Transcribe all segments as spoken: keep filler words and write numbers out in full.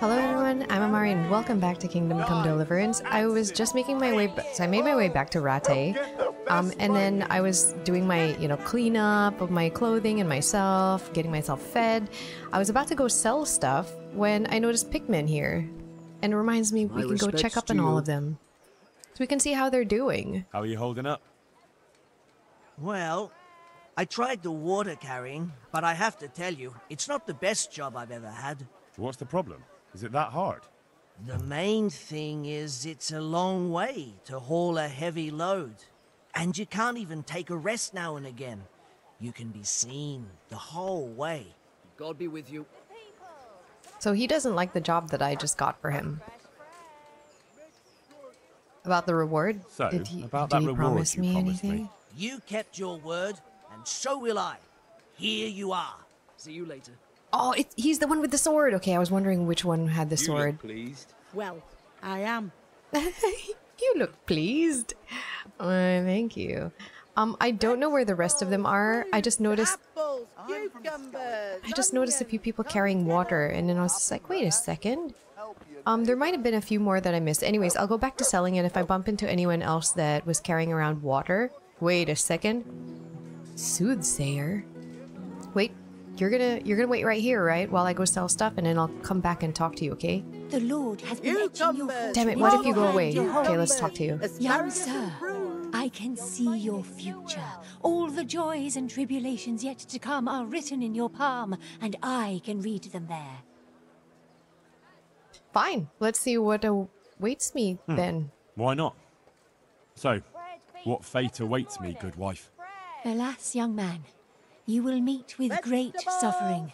Hello everyone, I'm Amari and welcome back to Kingdom Come Deliverance. I was just making my way, so I made my way back to Rattay, um, and then I was doing my, you know, cleanup of my clothing and myself, getting myself fed. I was about to go sell stuff when I noticed Pikmin here, and it reminds me we can go check up on all of them, so we can see how they're doing. How are you holding up? Well, I tried the water carrying, but I have to tell you, it's not the best job I've ever had. What's the problem? Is it that hard? The main thing is it's a long way to haul a heavy load. And you can't even take a rest now and again. You can be seen the whole way. God be with you. So he doesn't like the job that I just got for him. About the reward? So, did he, about did that he reward promise you me promised anything? Me? You kept your word, and so will I. Here you are. See you later. Oh, it, he's the one with the sword. Okay, I was wondering which one had the you sword. Look pleased. Well, I am. You look pleased. Uh, thank you. Um, I don't know where the rest of them are. I just noticed. Apples, I just noticed a few people carrying water, and then I was just like, wait a second. Um, there might have been a few more that I missed. Anyways, I'll go back to selling, and if I bump into anyone else that was carrying around water, wait a second. Soothsayer. Wait. You're gonna, you're gonna wait right here, right? While I go sell stuff, and then I'll come back and talk to you, okay? The Lord has been etching your foot. Damn it! What if you go away? Okay, let's talk to you. Young sir, I can see your future. All the joys and tribulations yet to come are written in your palm, and I can read them there. Fine. Let's see what awaits me hmm. then. Why not? So, what fate awaits me, good wife? Alas, young man. You will meet with vegetables, great suffering.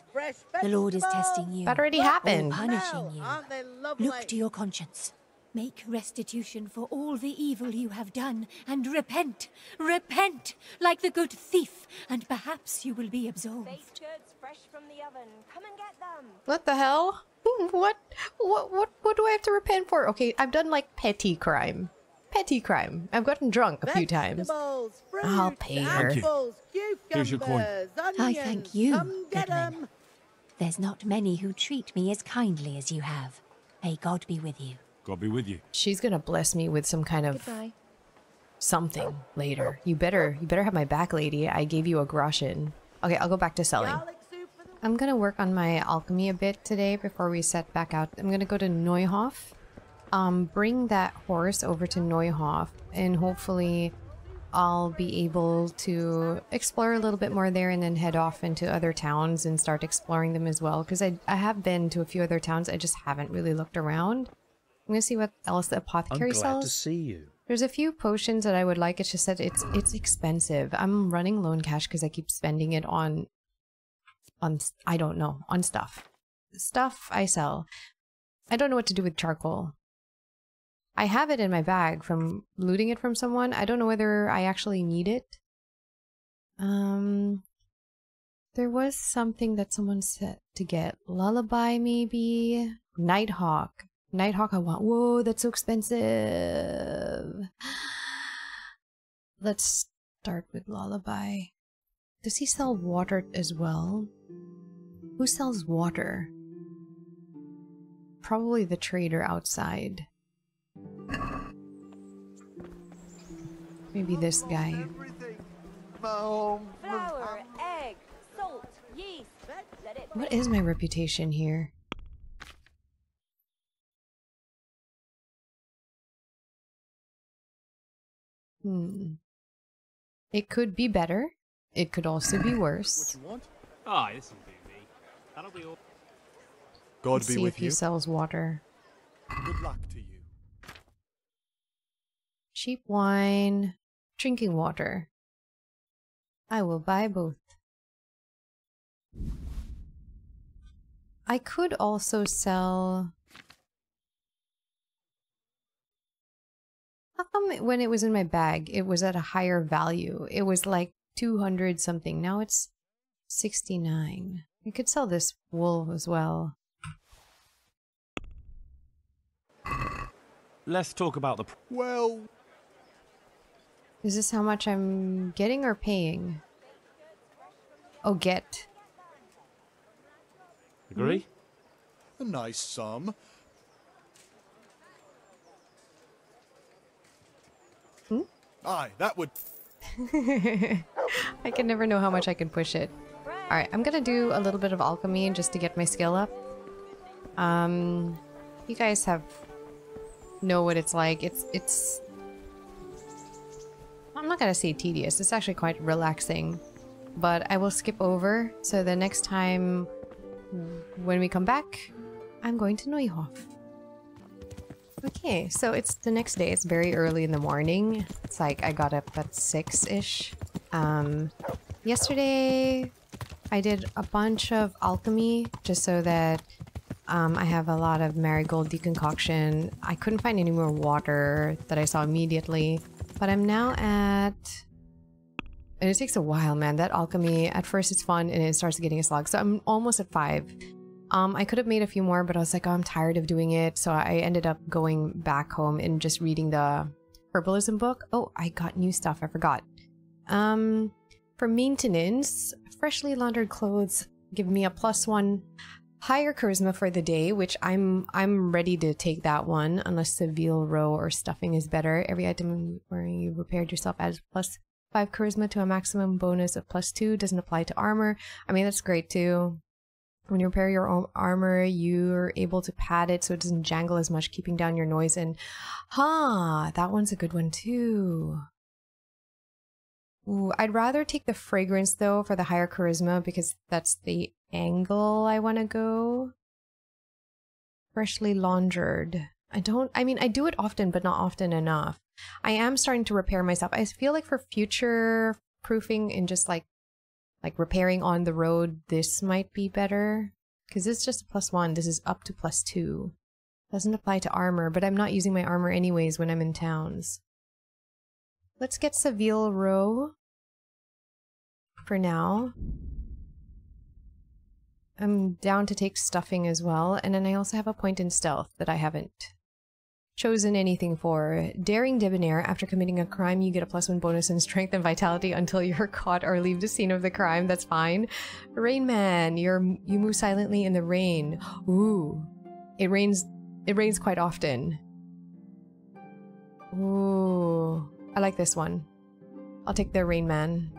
The Lord is testing you. That already happened. Punishing you. Look to your conscience. Make restitution for all the evil you have done and repent. Repent like the good thief, and perhaps you will be absolved. Baked goods fresh from the oven. Come and get them. What the hell? What? What? What? What do I have to repent for? Okay, I've done like petty crime. Petty crime. I've gotten drunk a few times. Fruits, I'll pay her. Apples, here's your coin. Onions, I thank you, Pikmin. There's not many who treat me as kindly as you have. May God be with you. God be with you. She's gonna bless me with some kind of Goodbye. something later. You better, you better have my back, lady. I gave you a groschen. Okay, I'll go back to selling. I'm gonna work on my alchemy a bit today before we set back out. I'm gonna go to Neuhof. Um, bring that horse over to Neuhof, and hopefully I'll be able to explore a little bit more there and then head off into other towns and start exploring them as well, because I, I have been to a few other towns. I just haven't really looked around. I'm going to see what else the apothecary sells. I'm glad sells. to see you. There's a few potions that I would like. It's just that it's, it's expensive. I'm running low on cash because I keep spending it on, on, I don't know, on stuff. Stuff I sell. I don't know what to do with charcoal. I have it in my bag from looting it from someone. I don't know whether I actually need it. Um, there was something that someone said to get. Lullaby, maybe? Nighthawk. Nighthawk I want. Whoa, that's so expensive. Let's start with Lullaby. Does he sell water as well? Who sells water? Probably the trader outside. Maybe this guy. Flour, egg, salt, yeast. Let it what is my reputation here? Hmm. It could be better. It could also be worse. What you want? Ah, this will be me. That'll be all. God Let's be see with if you. He sells water. Good luck to you. Cheap wine, drinking water. I will buy both. I could also sell... How come when it was in my bag, it was at a higher value? It was like two hundred something. Now it's sixty-nine. I could sell this wool as well. Let's talk about the... Well... Is this how much I'm getting or paying? Oh, get. Agree? A nice sum. Hmm? Aye, that would... I can never know how much I can push it. Alright, I'm gonna do a little bit of alchemy just to get my skill up. Um, you guys have... know what it's like. It's... it's... I'm not gonna say tedious. It's actually quite relaxing. But I will skip over, so the next time when we come back, I'm going to Neuhof. Okay, so it's the next day. It's very early in the morning. It's like I got up at six-ish. Um, yesterday, I did a bunch of alchemy just so that um, I have a lot of marigold deconcoction. I couldn't find any more water that I saw immediately, but I'm now at... And it takes a while, man. That alchemy, at first it's fun and it starts getting a slog. So I'm almost at five. Um, I could have made a few more, but I was like, oh, I'm tired of doing it. So I ended up going back home and just reading the herbalism book. Oh, I got new stuff. I forgot. Um, for maintenance, freshly laundered clothes give me a plus one higher charisma for the day, which I'm I'm ready to take that one, unless the veal roe or stuffing is better. Every item where you repaired yourself adds plus five charisma to a maximum bonus of plus two. Doesn't apply to armor. I mean, that's great too. When you repair your own armor, you're able to pad it so it doesn't jangle as much, keeping down your noise. And ha, huh, that one's a good one too. Ooh, I'd rather take the fragrance though for the higher charisma, because that's the angle I want to go. Freshly laundered. I don't, I mean, I do it often, but not often enough. I am starting to repair myself. I feel like for future proofing and just like like repairing on the road, this might be better. Because this is just a plus one. This is up to plus two. Doesn't apply to armor, but I'm not using my armor anyways when I'm in towns. Let's get Seville Row for now. I'm down to take stuffing as well. And then I also have a point in stealth that I haven't chosen anything for. Daring debonair. After committing a crime, you get a plus one bonus in strength and vitality until you're caught or leave the scene of the crime. That's fine. Rain man. You're you move silently in the rain. Ooh, it rains. It rains quite often. Ooh, I like this one. I'll take the rain man.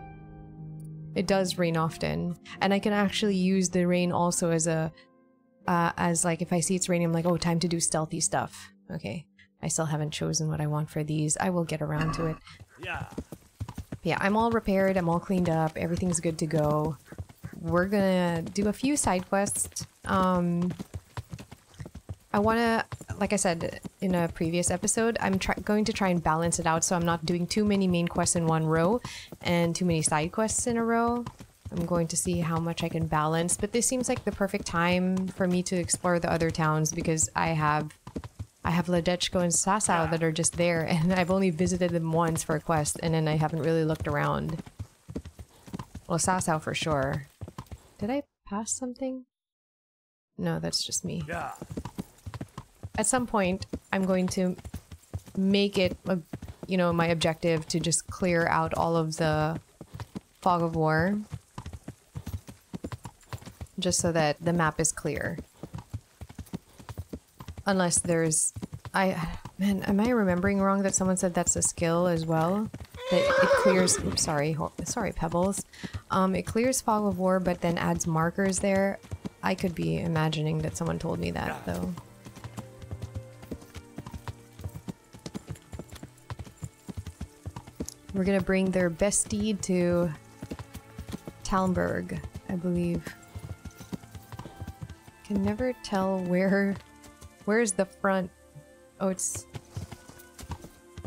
It does rain often, and I can actually use the rain also as a uh, as like if I see it's raining, I'm like, oh, time to do stealthy stuff. Okay, I still haven't chosen what I want for these. I will get around to it. Yeah. Yeah, I'm all repaired. I'm all cleaned up. Everything's good to go. We're gonna do a few side quests. Um, I wanna, like I said in a previous episode, I'm try going to try and balance it out so I'm not doing too many main quests in one row and too many side quests in a row. I'm going to see how much I can balance, but this seems like the perfect time for me to explore the other towns because I have... I have Lodechko and Sasau that are just there, and I've only visited them once for a quest, and then I haven't really looked around. Well, Sasau for sure. Did I pass something? No, that's just me. Yeah. At some point, I'm going to make it, a, you know, my objective to just clear out all of the fog of war. Just so that the map is clear. Unless there's, I, man, am I remembering wrong that someone said that's a skill as well? That it clears, oops, sorry, sorry Pebbles. Um, it clears fog of war but then adds markers there. I could be imagining that someone told me that though. We're gonna bring their best deed to Talmberg, I believe. Can never tell where... Where's the front? Oh, it's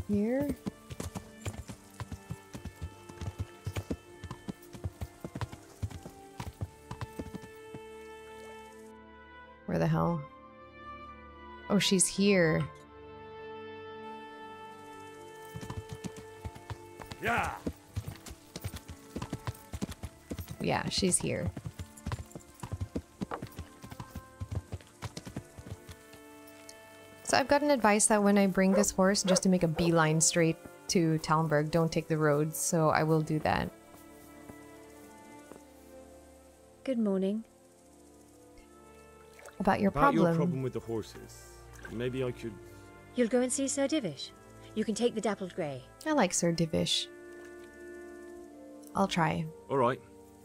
here? Where the hell? Oh, she's here. Yeah. Yeah, she's here. So I've gotten advice that when I bring this horse, just to make a beeline straight to Talmberg, don't take the roads, so I will do that. Good morning. About your problem. About your problem with the horses. Maybe I could... You'll go and see Sir Divish. You can take the dappled grey. I like Sir Divish. I'll try. Alright.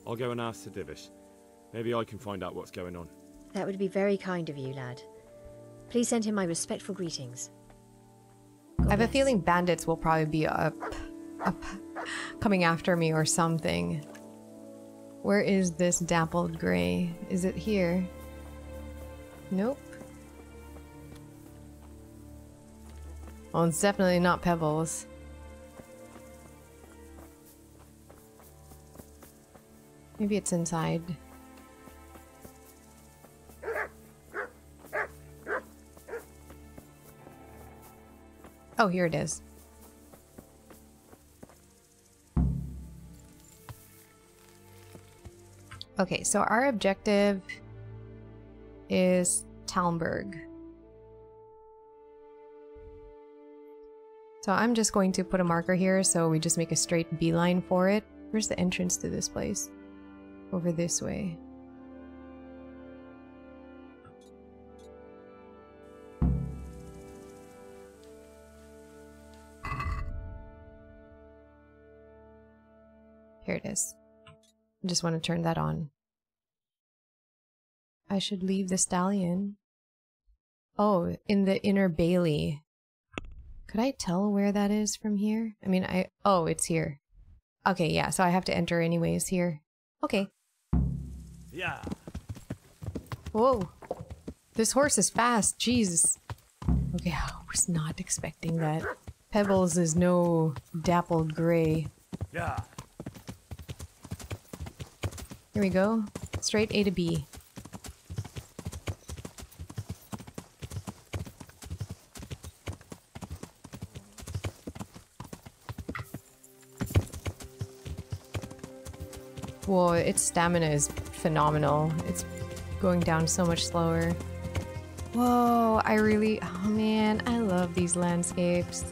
I'll go and ask Sir Divish. Maybe I can find out what's going on. That would be very kind of you, lad. Please send him my respectful greetings. God I have bless. a feeling bandits will probably be up, up, coming after me or something. Where is this dappled grey? Is it here? Nope. Well, it's definitely not Pebbles. Maybe it's inside. Oh, here it is. Okay, so our objective is Talmberg. So I'm just going to put a marker here, so we just make a straight beeline for it. Where's the entrance to this place? Over this way. Here it is. I just want to turn that on. I should leave the stallion. Oh, in the inner bailey. Could I tell where that is from here? I mean, I... Oh, it's here. Okay, yeah, so I have to enter anyways here. Okay. Yeah. Whoa. This horse is fast. Jesus. Okay, I was not expecting that. Pebbles is no dappled gray. Yeah. Here we go. Straight A to B. Whoa, its stamina is phenomenal. It's going down so much slower. Whoa, I really... Oh man, I love these landscapes.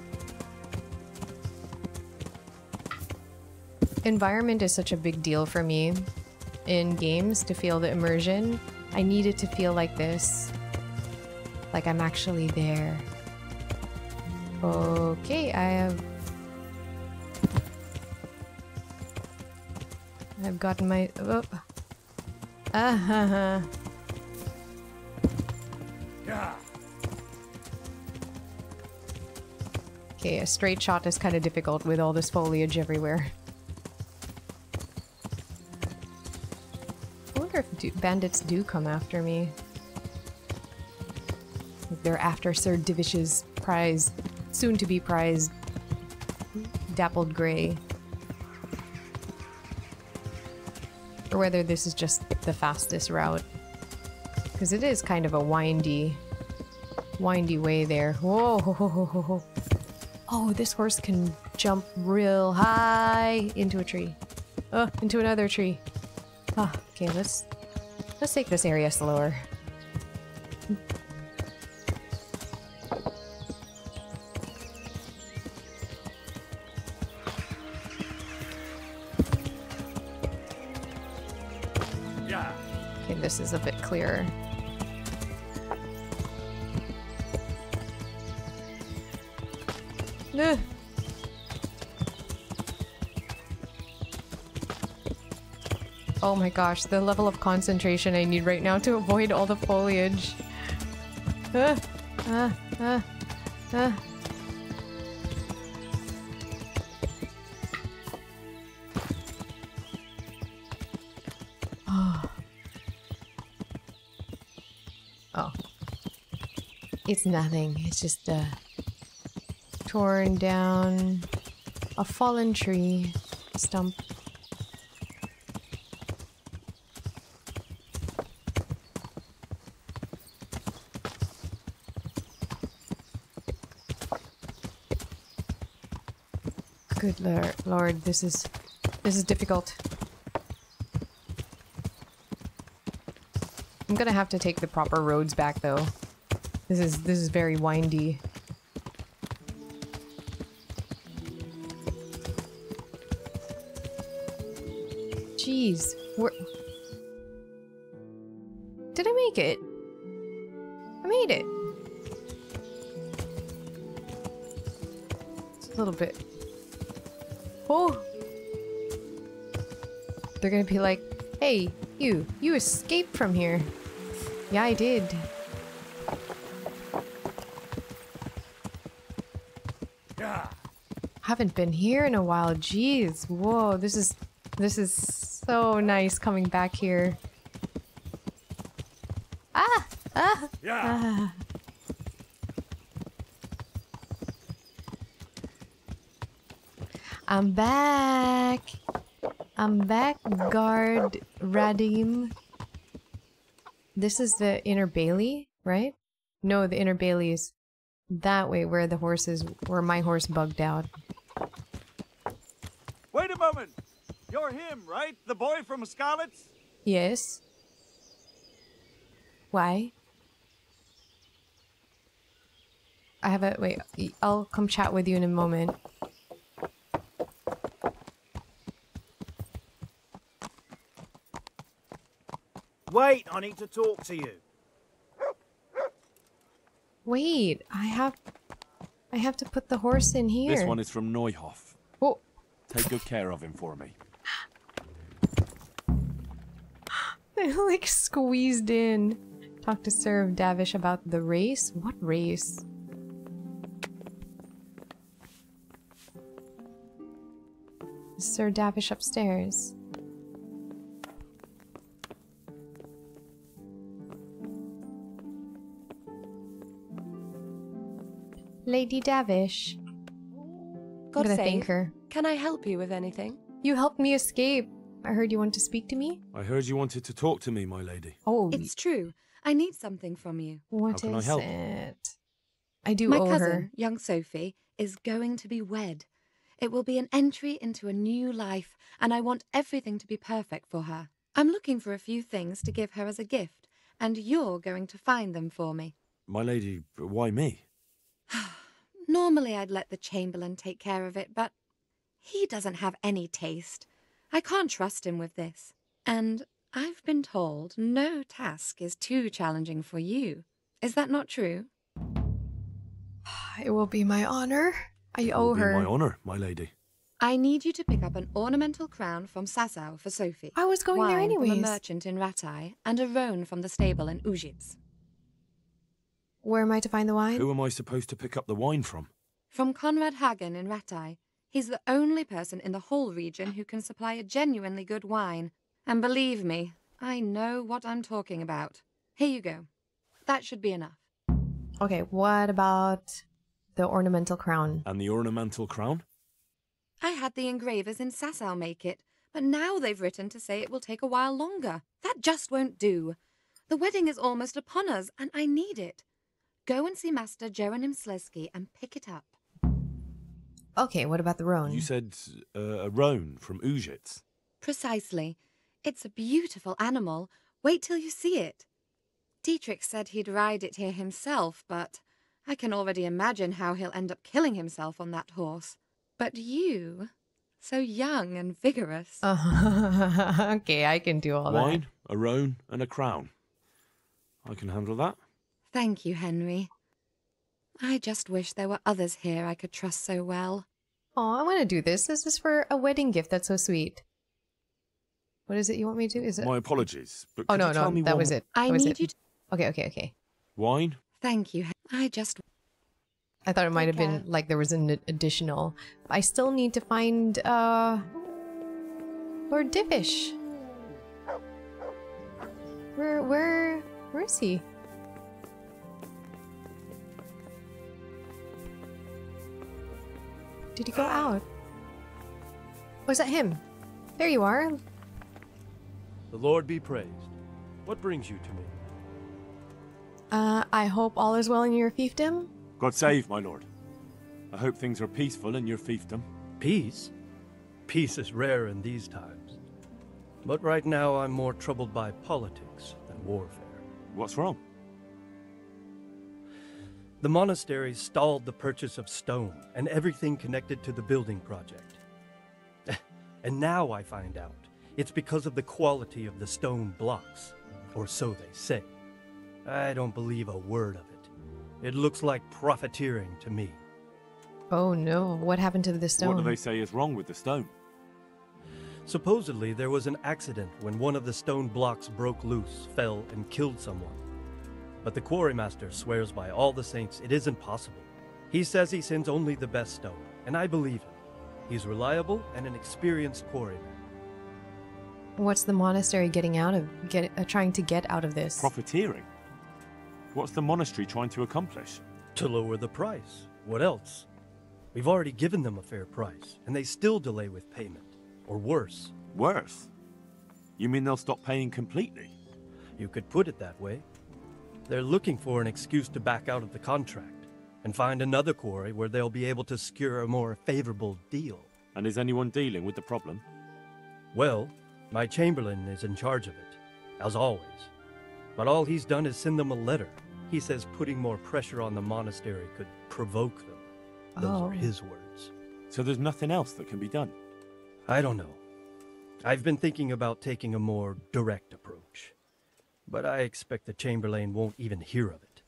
Environment is such a big deal for me in games to feel the immersion. I need it to feel like this. Like I'm actually there. Okay, I have... I've gotten my... Oh. Uh-huh. Yeah. Okay, a straight shot is kind of difficult with all this foliage everywhere. I wonder if do bandits do come after me. They're after Sir Divish's prize, soon-to-be prize, dappled grey. Or whether this is just the fastest route. Because it is kind of a windy, windy way there. Whoa! Ho, ho, ho, ho, ho. Oh, this horse can jump real high into a tree. Oh, into another tree. Ah, okay, let's let's take this area slower. This is a bit clearer. Ugh. Oh my gosh, the level of concentration I need right now to avoid all the foliage. Uh, uh, uh, uh. It's nothing. It's just a torn down, a fallen tree stump. Good lord, lord, this is this is difficult. I'm gonna have to take the proper roads back though. This is this is very windy. Jeez, where did I make it? a little bit. Oh! They're gonna be like, hey, you, you escaped from here. Yeah, I did. Yeah. Haven't been here in a while. Jeez, whoa, this is, this is so nice coming back here. Ah! Ah! Yeah. Ah. I'm back! I'm back, guard Radim. This is the inner bailey, right? No, the inner bailey is that way where the horses, where my horse bugged out. Wait a moment! You're him, right? The boy from Skalitz? Yes. Why? I have a- wait, I'll come chat with you in a moment. Wait, I need to talk to you. Wait, I have... I have to put the horse in here. This one is from Neuhof. Oh. Take good care of him for me. They like squeezed in. Talk to Sir Divish about the race? What race? Is Sir Divish upstairs? Lady Divish. God save her. Can I help you with anything? You helped me escape. I heard you wanted to speak to me. I heard you wanted to talk to me, my lady. Oh, it's true. I need something from you. What is it? I do owe her. My cousin, young Sophie, is going to be wed. It will be an entry into a new life, and I want everything to be perfect for her. I'm looking for a few things to give her as a gift, and you're going to find them for me. My lady, why me? Normally I'd let the Chamberlain take care of it, but he doesn't have any taste. I can't trust him with this. And I've been told no task is too challenging for you. Is that not true? It will be my honor. I owe her. It will be my honor, my lady. I need you to pick up an ornamental crown from Sasau for Sophie. I was going there anyways. Wine from a merchant in Rattay and a roan from the stable in Uzhitz. Where am I to find the wine? Who am I supposed to pick up the wine from? From Conrad Hagen in Rattay. He's the only person in the whole region who can supply a genuinely good wine. And believe me, I know what I'm talking about. Here you go. That should be enough. Okay, what about the ornamental crown? And the ornamental crown? I had the engravers in Sasau make it, but now they've written to say it will take a while longer. That just won't do. The wedding is almost upon us, and I need it. Go and see Master Jeronym Slesky and pick it up. Okay, what about the roan? You said uh, a roan from Uzhitz. Precisely. It's a beautiful animal. Wait till you see it. Dietrich said he'd ride it here himself, but I can already imagine how he'll end up killing himself on that horse. But you, so young and vigorous. Uh, okay, I can do all that. Wine, a roan, and a crown. I can handle that. Thank you, Henry. I just wish there were others here I could trust so well. Oh, I want to do this. This is for a wedding gift. That's so sweet. What is it you want me to do? Is it? My apologies. But oh, no, no. That was it. I need you to... Okay, okay, okay. Wine? Thank you. I just... I thought it might have been like there was an additional. I still need to find, uh... Lord Divish. Where, where... Where is he? Did he go out? Oh, is that him? There you are. The Lord be praised. What brings you to me? Uh, I hope all is well in your fiefdom? God save, my lord. I hope things are peaceful in your fiefdom. Peace? Peace is rare in these times. But right now I'm more troubled by politics than warfare. What's wrong? The monastery stalled the purchase of stone and everything connected to the building project. And now I find out it's because of the quality of the stone blocks, or so they say. I don't believe a word of it. It looks like profiteering to me. Oh no, what happened to the stone? What do they say is wrong with the stone? Supposedly there was an accident when one of the stone blocks broke loose, fell, and killed someone. But the quarrymaster swears by all the saints it isn't possible. He says he sends only the best stone, and I believe him. He's reliable and an experienced quarryman. What's the monastery getting out of, get, uh, trying to get out of this? Profiteering. What's the monastery trying to accomplish? To lower the price. What else? We've already given them a fair price, and they still delay with payment. Or worse. Worse? You mean they'll stop paying completely? You could put it that way. They're looking for an excuse to back out of the contract and find another quarry where they'll be able to secure a more favorable deal. And is anyone dealing with the problem? Well, my chamberlain is in charge of it, as always. But all he's done is send them a letter. He says putting more pressure on the monastery could provoke them. Those oh. are his words. So there's nothing else that can be done? I don't know. I've been thinking about taking a more direct approach. But I expect the Chamberlain won't even hear of it.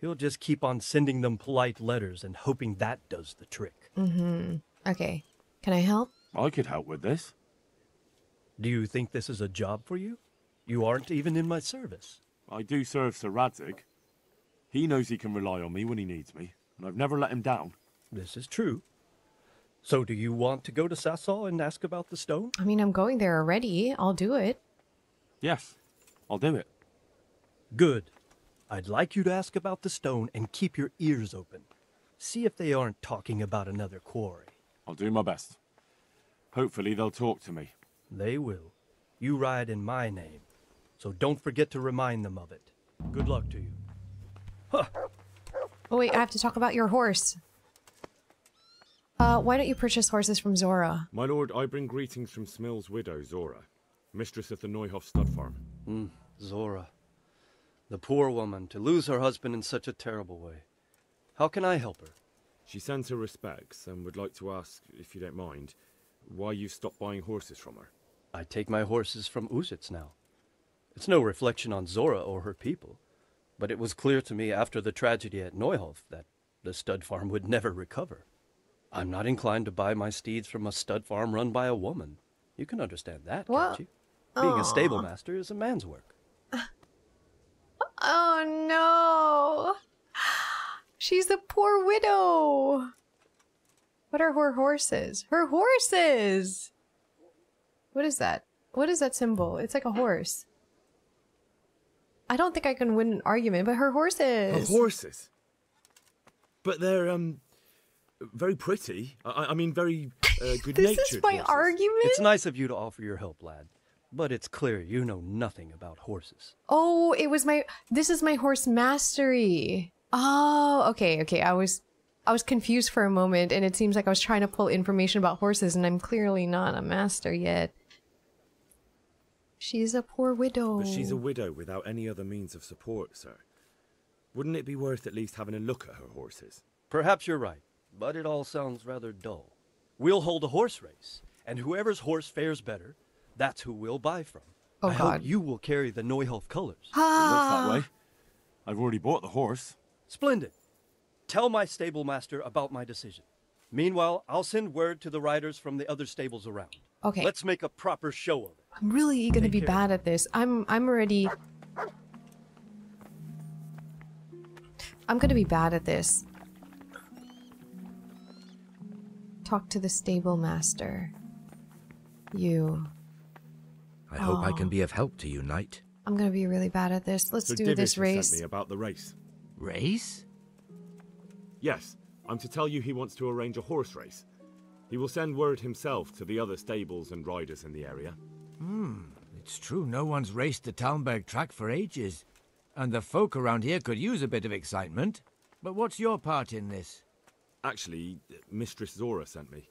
He'll just keep on sending them polite letters and hoping that does the trick. Mm-hmm. Okay. Can I help? I could help with this. Do you think this is a job for you? You aren't even in my service. I do serve Sir Radzig. He knows he can rely on me when he needs me, and I've never let him down. This is true. So do you want to go to Sasau and ask about the stone? I mean, I'm going there already. I'll do it. Yes, I'll do it. Good. I'd like you to ask about the stone and keep your ears open. See if they aren't talking about another quarry. I'll do my best. Hopefully they'll talk to me. They will. You ride in my name, so don't forget to remind them of it. Good luck to you. Huh. Oh wait, I have to talk about your horse. Uh, why don't you purchase horses from Zora? My lord, I bring greetings from Smil's widow, Zora, mistress of the Neuhof stud farm. Mm, Zora. The poor woman, to lose her husband in such a terrible way. How can I help her? She sends her respects and would like to ask, if you don't mind, why you stopped buying horses from her. I take my horses from Uzhitz now. It's no reflection on Zora or her people, but it was clear to me after the tragedy at Neuhof that the stud farm would never recover. I'm not inclined to buy my steeds from a stud farm run by a woman. You can understand that, what? Can't you? Being Aww. A stable master is a man's work. Oh no! She's a poor widow! What are her horses? Her horses! What is that? What is that symbol? It's like a horse. I don't think I can win an argument, but her horses! Her horses? But they're, um, very pretty. I, I mean, very uh, good-natured This is my horses. Argument? It's nice of you to offer your help, lad. But it's clear you know nothing about horses. Oh, it was my... This is my horse mastery. Oh, okay, okay. I was... I was confused for a moment, and it seems like I was trying to pull information about horses, and I'm clearly not a master yet. She's a poor widow. But she's a widow without any other means of support, sir. Wouldn't it be worth at least having a look at her horses? Perhaps you're right, but it all sounds rather dull. We'll hold a horse race, and whoever's horse fares better, that's who we'll buy from. Oh, I God. hope you will carry the Neuhof colors. Ah. It looks that way. I've already bought the horse. Splendid. Tell my stable master about my decision. Meanwhile, I'll send word to the riders from the other stables around. Okay. Let's make a proper show of it. I'm really going to be bad at this. I'm I'm already... I'm going to be bad at this. Talk to the stable master. You... I hope oh. I can be of help to you, knight. I'm gonna be really bad at this. Let's Sir do Divish this race. Sent me about the race. Race? Yes, I'm to tell you he wants to arrange a horse race. He will send word himself to the other stables and riders in the area. Hmm, it's true no one's raced the Talmberg track for ages, and the folk around here could use a bit of excitement. But what's your part in this? Actually, Mistress Zora sent me.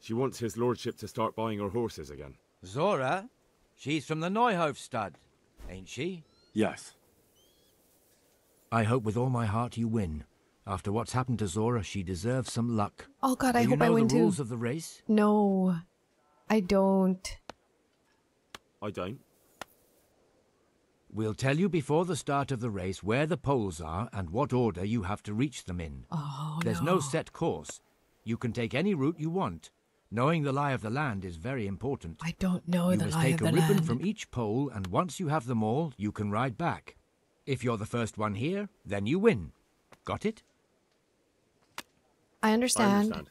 She wants his lordship to start buying her horses again. Zora? She's from the Neuhof stud, ain't she? Yes. I hope with all my heart you win. After what's happened to Zora, she deserves some luck. Oh God, I hope I win too. Do you know the rules of the race? No, I don't. I don't. We'll tell you before the start of the race where the poles are and what order you have to reach them in. Oh, There's no. no set course. You can take any route you want. Knowing the lie of the land is very important. I don't know you the lie of the land. You must take a ribbon from each pole, and once you have them all, you can ride back. If you're the first one here, then you win. Got it? I understand. I understand.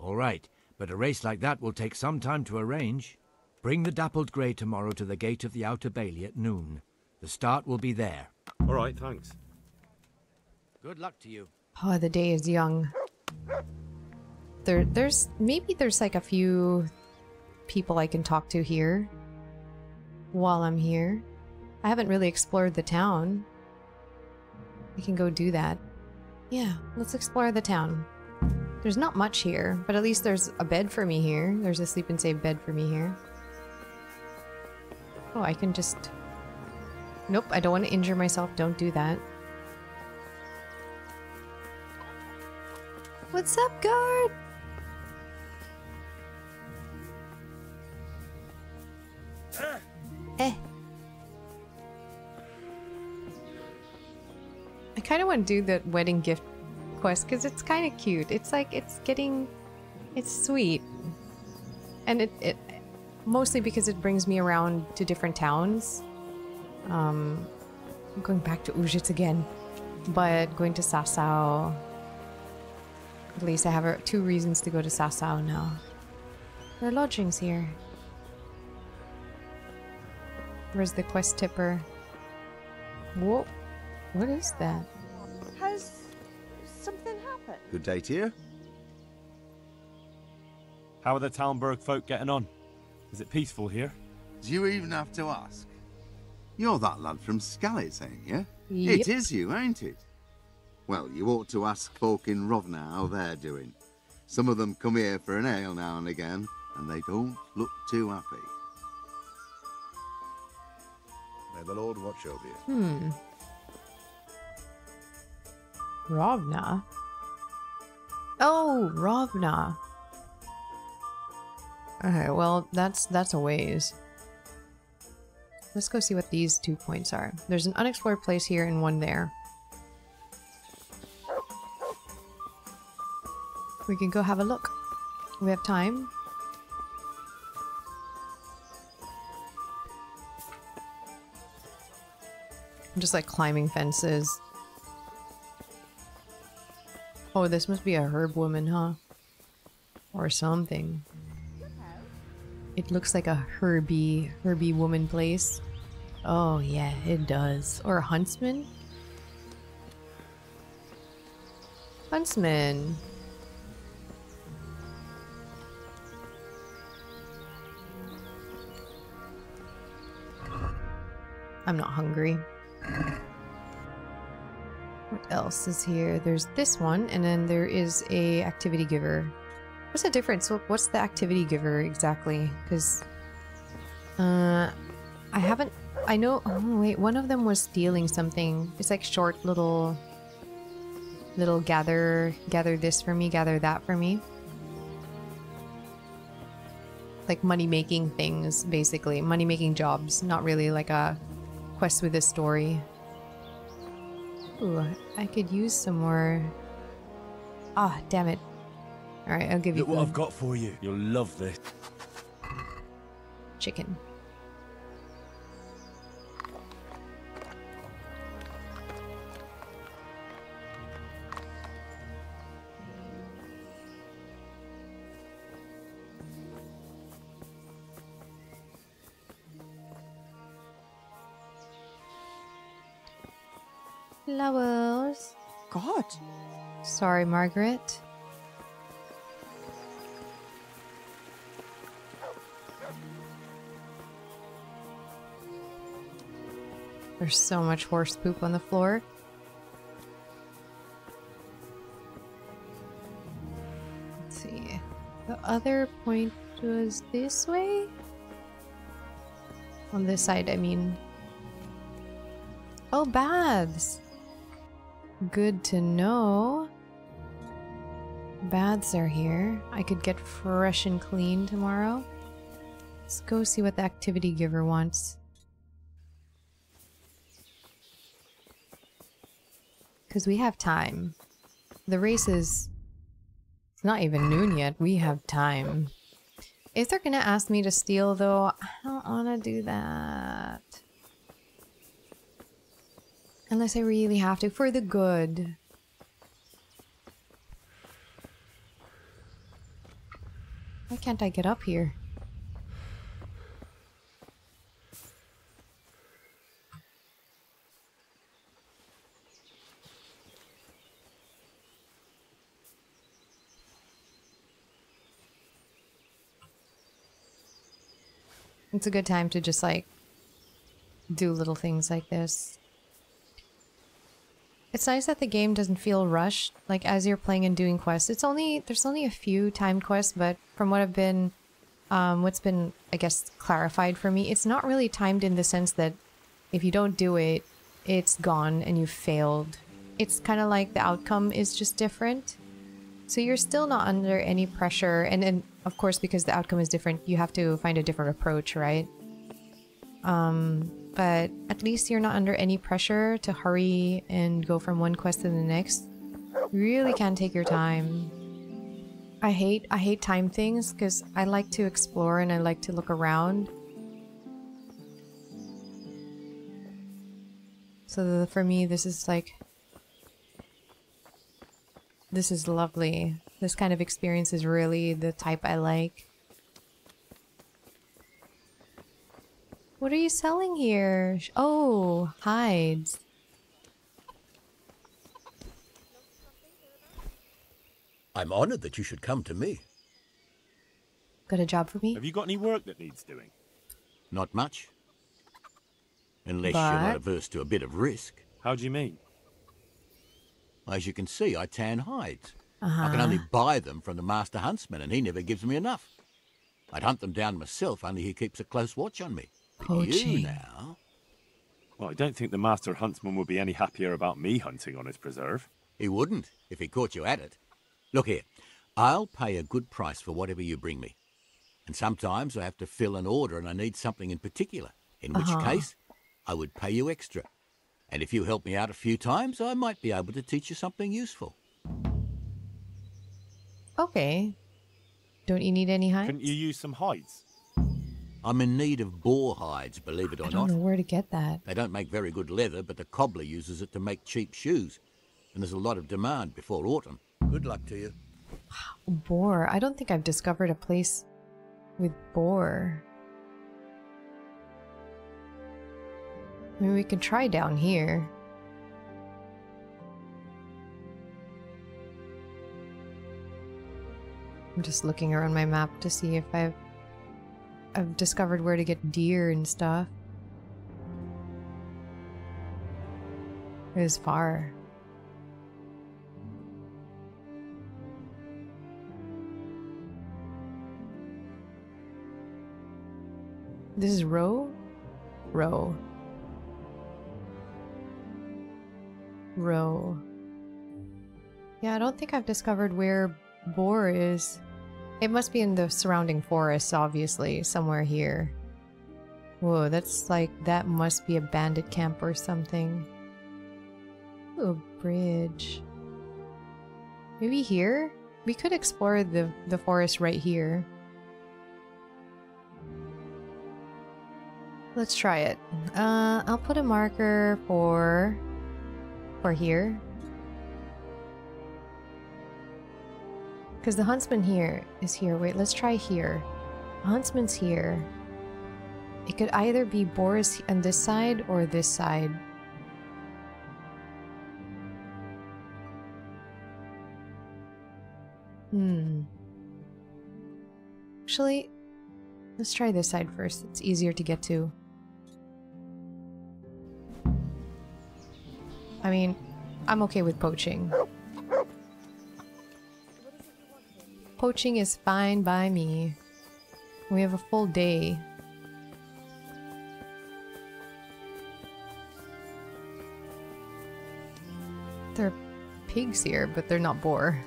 All right, but a race like that will take some time to arrange. Bring the dappled grey tomorrow to the gate of the Outer Bailey at noon. The start will be there. All right, thanks. Good luck to you. Oh, the day is young. There, there's... Maybe there's like a few people I can talk to here while I'm here. I haven't really explored the town. I can go do that. Yeah, let's explore the town. There's not much here, but at least there's a bed for me here. There's a sleep and save bed for me here. Oh, I can just... Nope, I don't want to injure myself. Don't do that. What's up, guard? Eh. I kind of want to do the wedding gift quest because it's kind of cute. It's like, it's getting... It's sweet. And it... it mostly because it brings me around to different towns. Um, I'm going back to Uzhitz again, but going to Sasau. At least I have two reasons to go to Sasau now. There are lodgings here. Where's the quest tipper? Whoa. What is that? Has something happened? Good day to you. How are the Talmberg folk getting on? Is it peaceful here? Do you even have to ask? You're that lad from Skalitz, ain't you? Yep. It is you, ain't it? Well, you ought to ask folk in Rovna how they're doing. Some of them come here for an ale now and again, and they don't look too happy. May the Lord watch over you. Hmm. Rovna? Oh, Rovna. Okay, well, that's that's a ways. Let's go see what these two points are. There's an unexplored place here and one there. We can go have a look. We have time. I'm just like climbing fences. Oh, this must be a herb woman, huh? Or something. It looks like a herby, herby woman place. Oh yeah, it does. Or a huntsman? Huntsman. I'm not hungry. What else is here? There's this one, and then there is a activity giver. What's the difference? What's the activity giver exactly? Because uh, I haven't... I know... Oh, wait. One of them was stealing something. It's like short little... Little gather... Gather this for me, gather that for me. Like money-making things, basically. Money-making jobs. Not really like a quest with a story. Ooh, I could use some more... Ah, damn it. Alright, I'll give you Look what I've got for you. You'll love this. Chicken. Flowers. God. Sorry, Margaret. There's so much horse poop on the floor. Let's see. The other point was this way? On this side, I mean. Oh, baths! Good to know. Baths are here. I could get fresh and clean tomorrow. Let's go see what the activity giver wants. because we have time. The race is... It's not even noon yet. We have time. If they're gonna ask me to steal, though, I don't want to do that. Unless I really have to, for the good. Why can't I get up here? It's a good time to just, like, do little things like this. It's nice that the game doesn't feel rushed, like, as you're playing and doing quests. It's only, there's only a few timed quests, but from what I've been, um, what's been, I guess, clarified for me, it's not really timed in the sense that if you don't do it, it's gone and you failed. It's kind of like the outcome is just different. So you're still not under any pressure, and then, of course, because the outcome is different, you have to find a different approach, right? Um, but at least you're not under any pressure to hurry and go from one quest to the next. You really can take your time. I hate, I hate time things, because I like to explore and I like to look around. So for me, this is like... This is lovely. This kind of experience is really the type I like. What are you selling here? Oh, hides. I'm honored that you should come to me. Got a job for me? Have you got any work that needs doing? Not much. Unless but... you're not averse to a bit of risk. How do you mean? As you can see, I tan hides. Uh-huh. I can only buy them from the master huntsman, and he never gives me enough. I'd hunt them down myself, only he keeps a close watch on me. But you now... Well, I don't think the master huntsman would be any happier about me hunting on his preserve. He wouldn't, if he caught you at it. Look here, I'll pay a good price for whatever you bring me. And sometimes I have to fill an order and I need something in particular, in which uh-huh. case I would pay you extra. And if you help me out a few times, I might be able to teach you something useful. Okay. Don't you need any hides? Couldn't you use some hides? I'm in need of boar hides, believe it or not. I don't know where to get that. They don't make very good leather, but the cobbler uses it to make cheap shoes. And there's a lot of demand before autumn. Good luck to you. Boar. I don't think I've discovered a place with boar. I mean, we can try down here. I'm just looking around my map to see if I've I've discovered where to get deer and stuff. It was far. This is row? Row. Row. Yeah, I don't think I've discovered where boar is. It must be in the surrounding forests, obviously, somewhere here. Whoa, that's like, that must be a bandit camp or something. Ooh, bridge. Maybe here? We could explore the, the forest right here. Let's try it. Uh, I'll put a marker for... Or here, because the huntsman here is here. Wait, let's try here. The huntsman's here. It could either be Boris on this side or this side. Hmm. Actually, let's try this side first. It's easier to get to. I mean, I'm okay with poaching. Poaching is fine by me. We have a full day. There are pigs here, but they're not boar.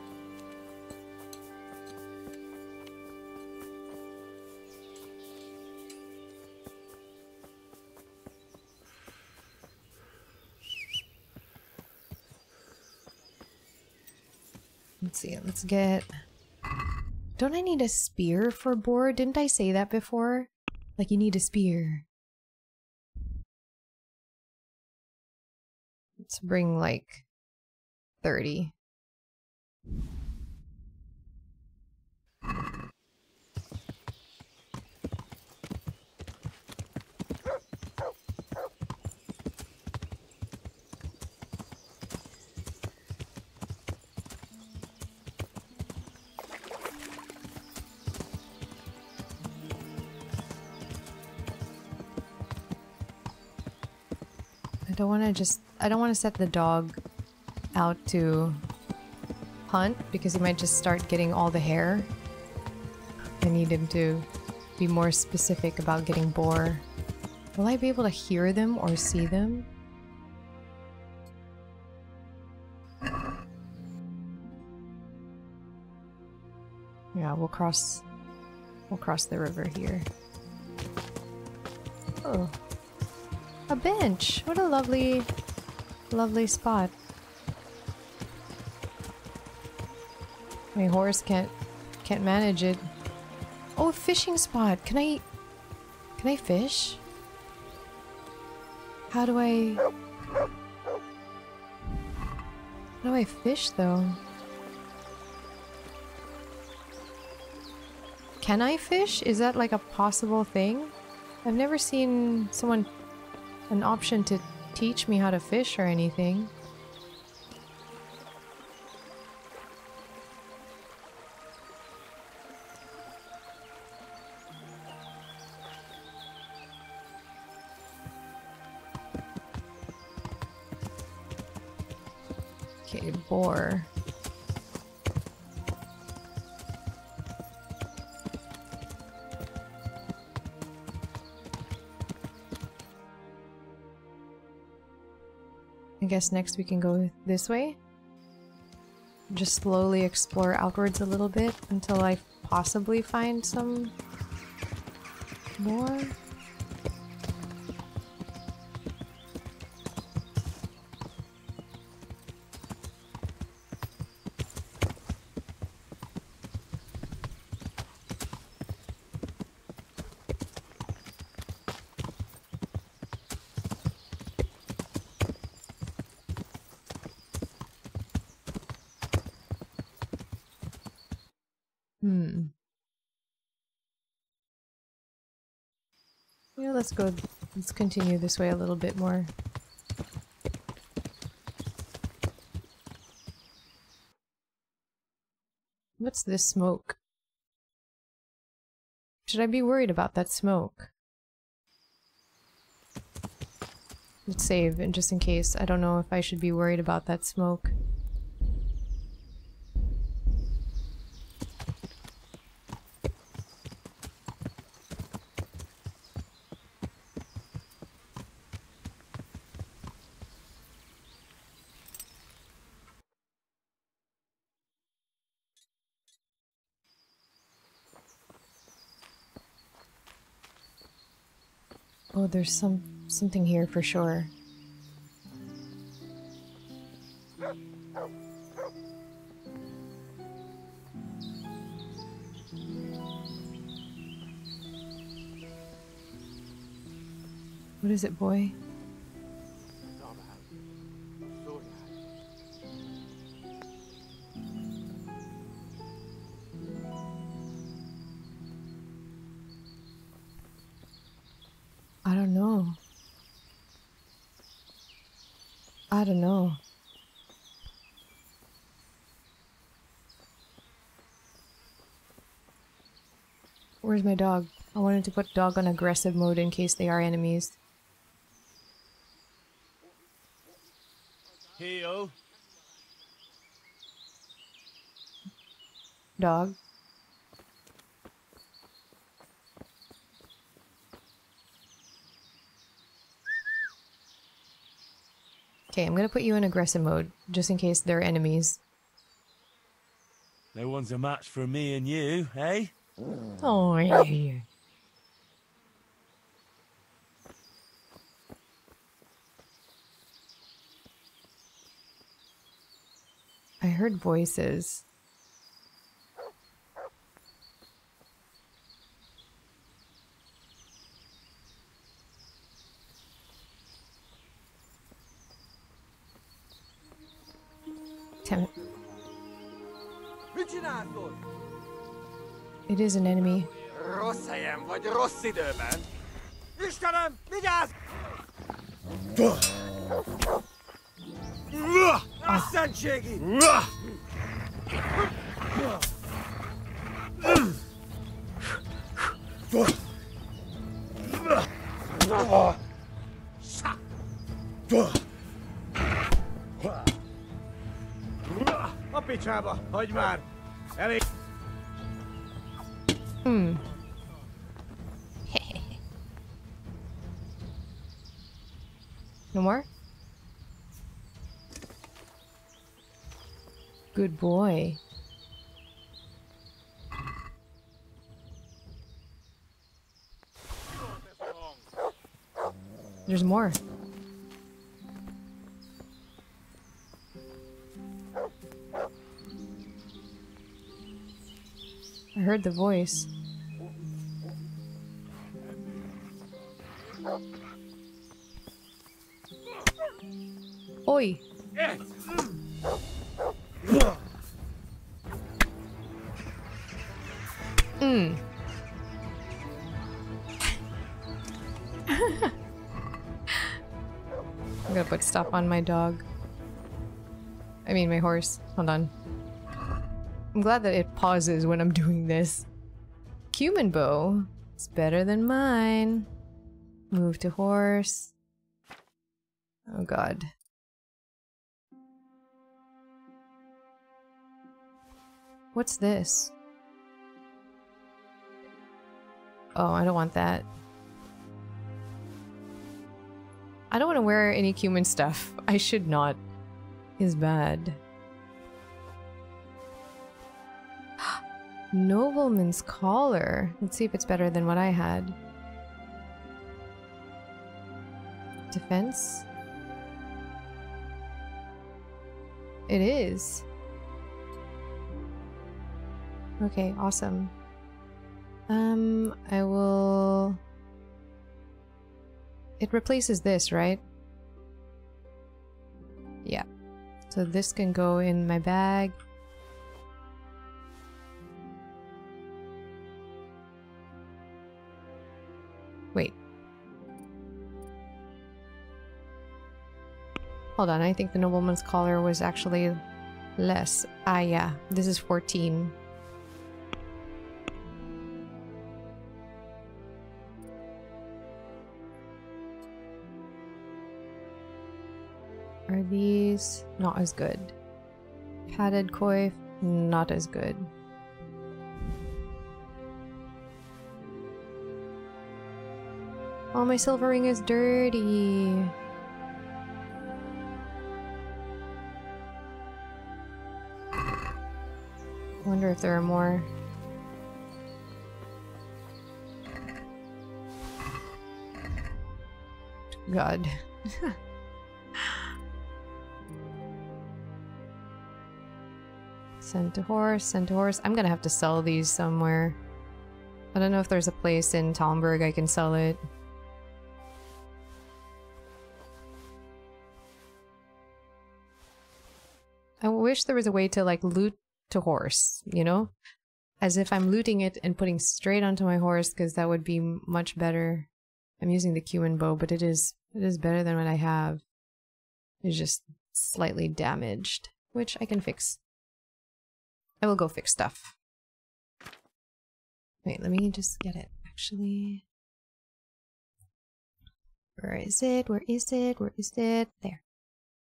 Let's see, let's get... Don't I need a spear for boar? Didn't I say that before? Like, you need a spear. Let's bring, like, thirty. I don't want to just, I don't want to set the dog out to hunt because he might just start getting all the hair. I need him to be more specific about getting boar. Will I be able to hear them or see them? Yeah, we'll cross, we'll cross the river here. Oh. A bench! What a lovely, lovely spot. My horse can't, can't manage it. Oh, a fishing spot! Can I, can I fish? How do I... How do I fish, though? Can I fish? Is that like a possible thing? I've never seen someone... an option to teach me how to fish or anything. Okay, boar. I guess next we can go this way. Just slowly explore outwards a little bit until I possibly find some more. Let's go, let's continue this way a little bit more. What's this smoke? Should I be worried about that smoke? Let's save, and just in case, I don't know if I should be worried about that smoke. Oh, there's some something here for sure. What is it, boy? I don't know. Where's my dog? I wanted to put dog on aggressive mode in case they are enemies. Hey, yo. Dog. Okay, I'm gonna put you in aggressive mode, just in case they're enemies. No one's a match for me and you, eh? Oh, yeah. I heard voices. Damn it. It is an enemy. Ah. Hmm. No more? Good boy. There's more. I heard the voice. Oi! Mm. I'm gonna put stop on my dog. I mean my horse. Hold on. I'm glad that it pauses when I'm doing this. Cuman bow. It's better than mine. Move to horse. Oh god. What's this? Oh, I don't want that. I don't want to wear any Cuman stuff. I should not. It's bad. Nobleman's collar. Let's see if it's better than what I had. Defense? It is. Okay, awesome. Um, I will... It replaces this, right? Yeah. So this can go in my bag. Wait. Hold on, I think the nobleman's collar was actually less. Ah, yeah. This is fourteen. Are these not as good? Padded coif, not as good. Oh, my silver ring is dirty. I wonder if there are more. God. Send to horse, send to horse. I'm gonna have to sell these somewhere. I don't know if there's a place in Talmberg I can sell it. I wish there was a way to like loot to horse, you know? As if I'm looting it and putting straight onto my horse, because that would be much better. I'm using the Cuman bow, but it is it is better than what I have. It's just slightly damaged, which I can fix. I will go fix stuff. Wait, let me just get it, actually. Where is it? Where is it? Where is it? There.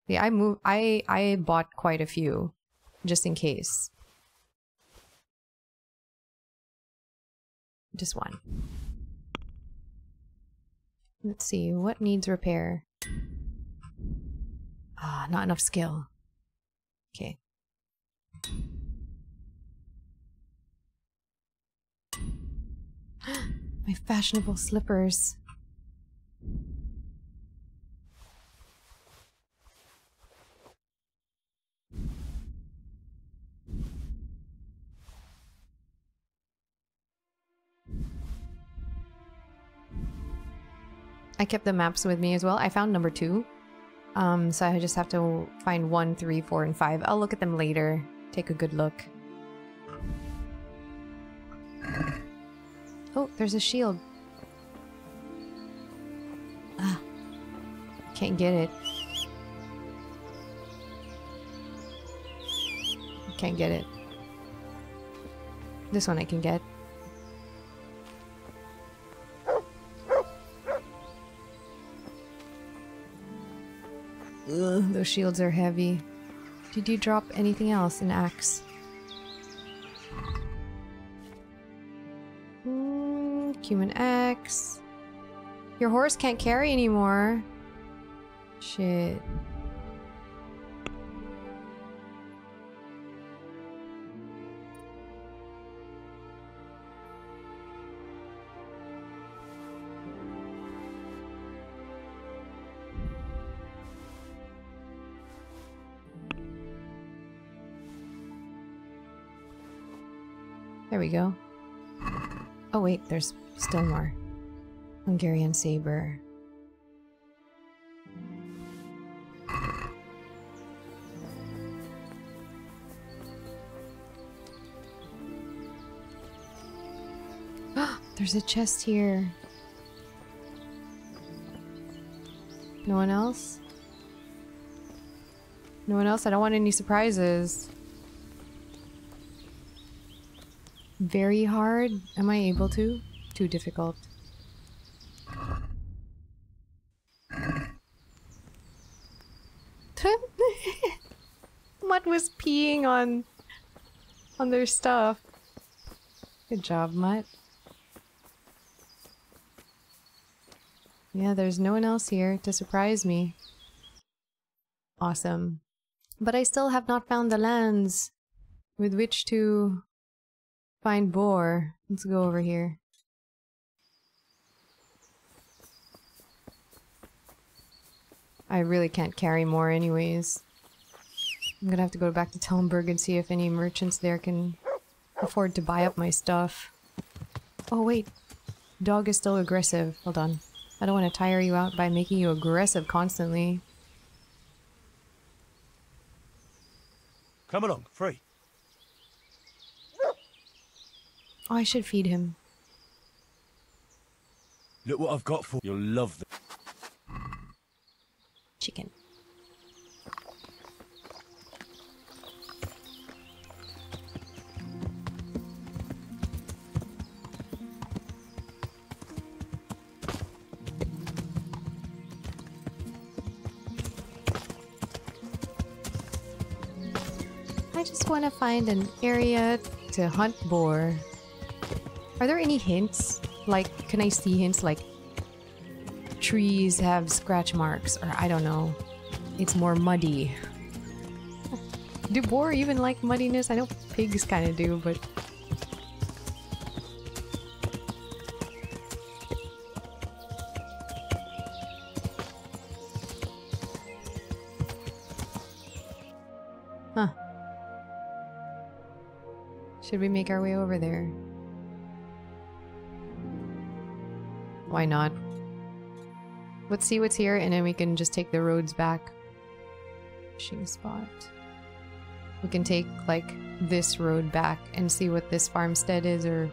Yeah, I move. I I bought quite a few, just in case. Just one. Let's see what needs repair. Ah, not enough skill. Okay. My fashionable slippers. I kept the maps with me as well. I found number two. Um, so I just have to find one, three, four, and five. I'll look at them later. Take a good look. Oh, there's a shield. Ah. Can't get it. Can't get it. This one I can get. Ugh, those shields are heavy. Did you drop anything else? An axe? Mm, Cuman axe. Your horse can't carry anymore. Shit. There we go. Oh wait, there's still more. Hungarian saber. There's a chest here. No one else? No one else? I don't want any surprises. Very hard? Am I able to? Too difficult. Mutt was peeing on on their stuff. Good job, Mutt. Yeah, there's no one else here to surprise me. Awesome. But I still have not found the lands with which to find boar. Let's go over here. I really can't carry more anyways. I'm gonna have to go back to Talmberg and see if any merchants there can afford to buy up my stuff. Oh wait, dog is still aggressive. Hold on. I don't want to tire you out by making you aggressive constantly. Come along, free. Oh, I should feed him. Look what I've got for you. You'll love the chicken. I just want to find an area to hunt boar. Are there any hints? Like, can I see hints like trees have scratch marks, or I don't know. It's more muddy. Do boar even like muddiness? I know pigs kind of do, but... Huh. Should we make our way over there? Why not? Let's see what's here and then we can just take the roads back. Fishing spot. We can take, like, this road back and see what this farmstead is or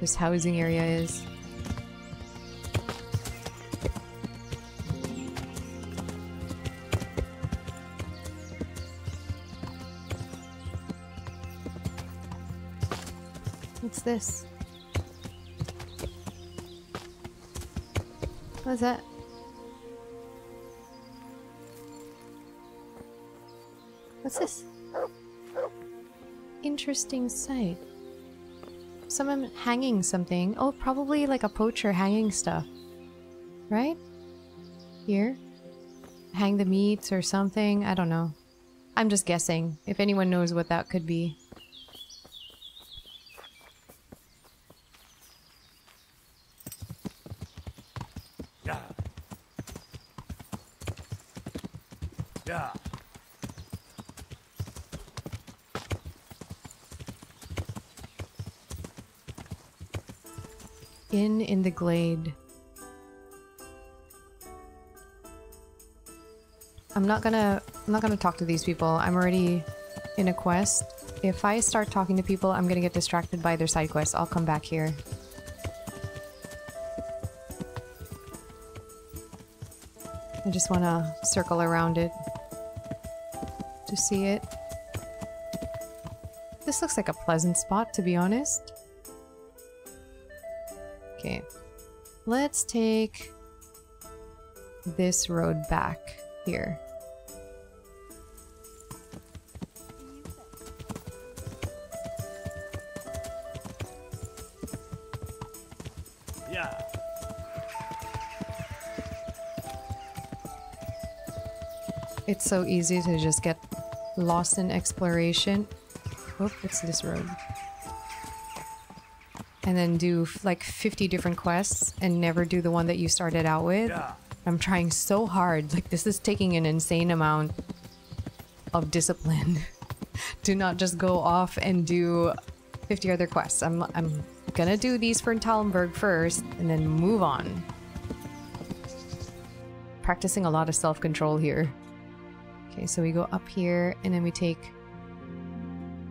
this housing area is. What's this? What's that? What's this? Interesting sight. Someone hanging something. Oh, probably like a poacher hanging stuff. Right? Here? Hang the meats or something? I don't know. I'm just guessing. If anyone knows what that could be. In in the glade. I'm not gonna I'm not gonna talk to these people. I'm already in a quest. If I start talking to people, I'm gonna get distracted by their side quests. I'll come back here. I just wanna circle around it to see it. This looks like a pleasant spot, to be honest. Okay. Let's take this road back here. Yeah. It's so easy to just get lost in exploration. Oop, it's this road. And then do like fifty different quests and never do the one that you started out with. Yeah. I'm trying so hard. Like, this is taking an insane amount of discipline to not just go off and do fifty other quests. I'm, I'm gonna do these for Talmberg first and then move on. Practicing a lot of self-control here. Okay, so we go up here and then we take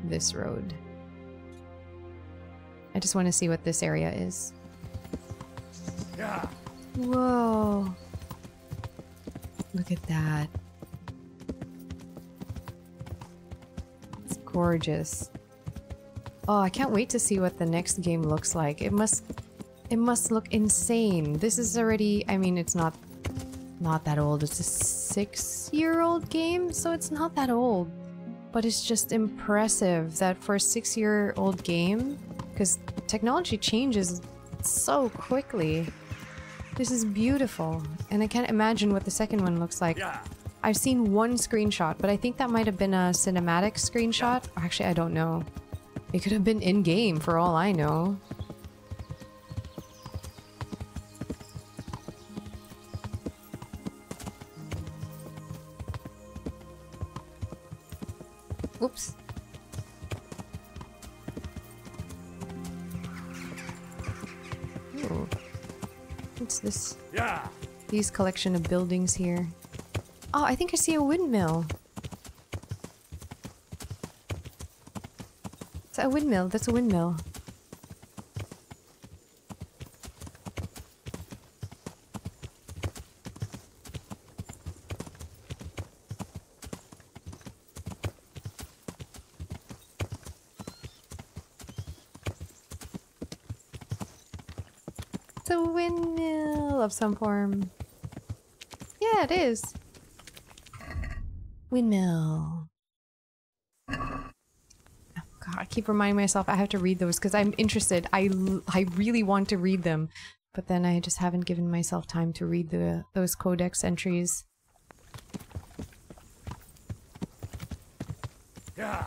this road. I just want to see what this area is. Yeah. Whoa. Look at that. It's gorgeous. Oh, I can't wait to see what the next game looks like. It must it must look insane. This is already, I mean, it's not not that old. It's a six-year-old game, so it's not that old. But it's just impressive that for a six-year-old game, because technology changes so quickly. This is beautiful, and I can't imagine what the second one looks like. Yeah. I've seen one screenshot, but I think that might have been a cinematic screenshot. Yeah. Actually, I don't know. It could have been in-game, for all I know. Oops. Ooh. What's this? Yeah. These collection of buildings here. Oh, I think I see a windmill. Is that a windmill? That's a windmill. Some form. Yeah, it is. Windmill. Oh god, I keep reminding myself I have to read those because I'm interested. I, I really want to read them, but then I just haven't given myself time to read the those codex entries. Yeah.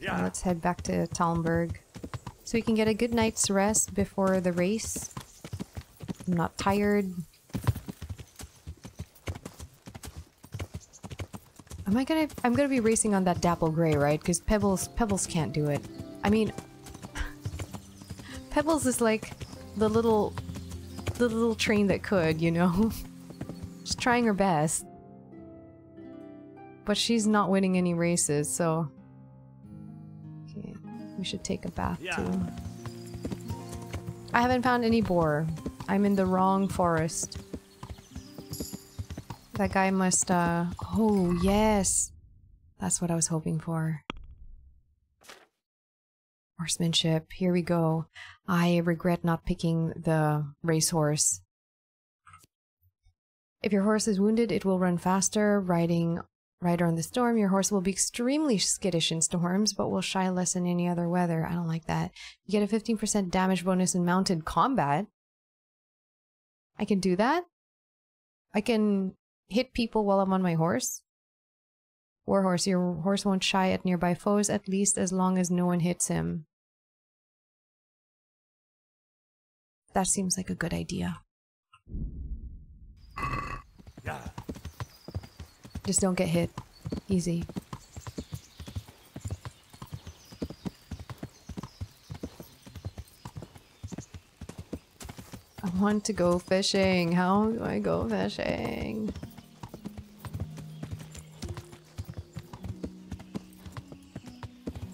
Yeah. Now let's head back to Talmberg. So we can get a good night's rest before the race. I'm not tired. Am I gonna... I'm gonna be racing on that dapple gray, right? Because Pebbles... Pebbles can't do it. I mean... Pebbles is like the little... the little train that could, you know? She's trying her best. But she's not winning any races, so... We should take a bath, yeah. Too. I haven't found any boar. I'm in the wrong forest. That guy must, uh... oh, yes! That's what I was hoping for. Horsemanship. Here we go. I regret not picking the racehorse. If your horse is wounded, it will run faster, riding... Rider on the storm, your horse will be extremely skittish in storms, but will shy less in any other weather. I don't like that. You get a fifteen percent damage bonus in mounted combat. I can do that? I can hit people while I'm on my horse? Warhorse, your horse won't shy at nearby foes, at least as long as no one hits him. That seems like a good idea. Yeah. Just don't get hit. Easy. I want to go fishing. How do I go fishing?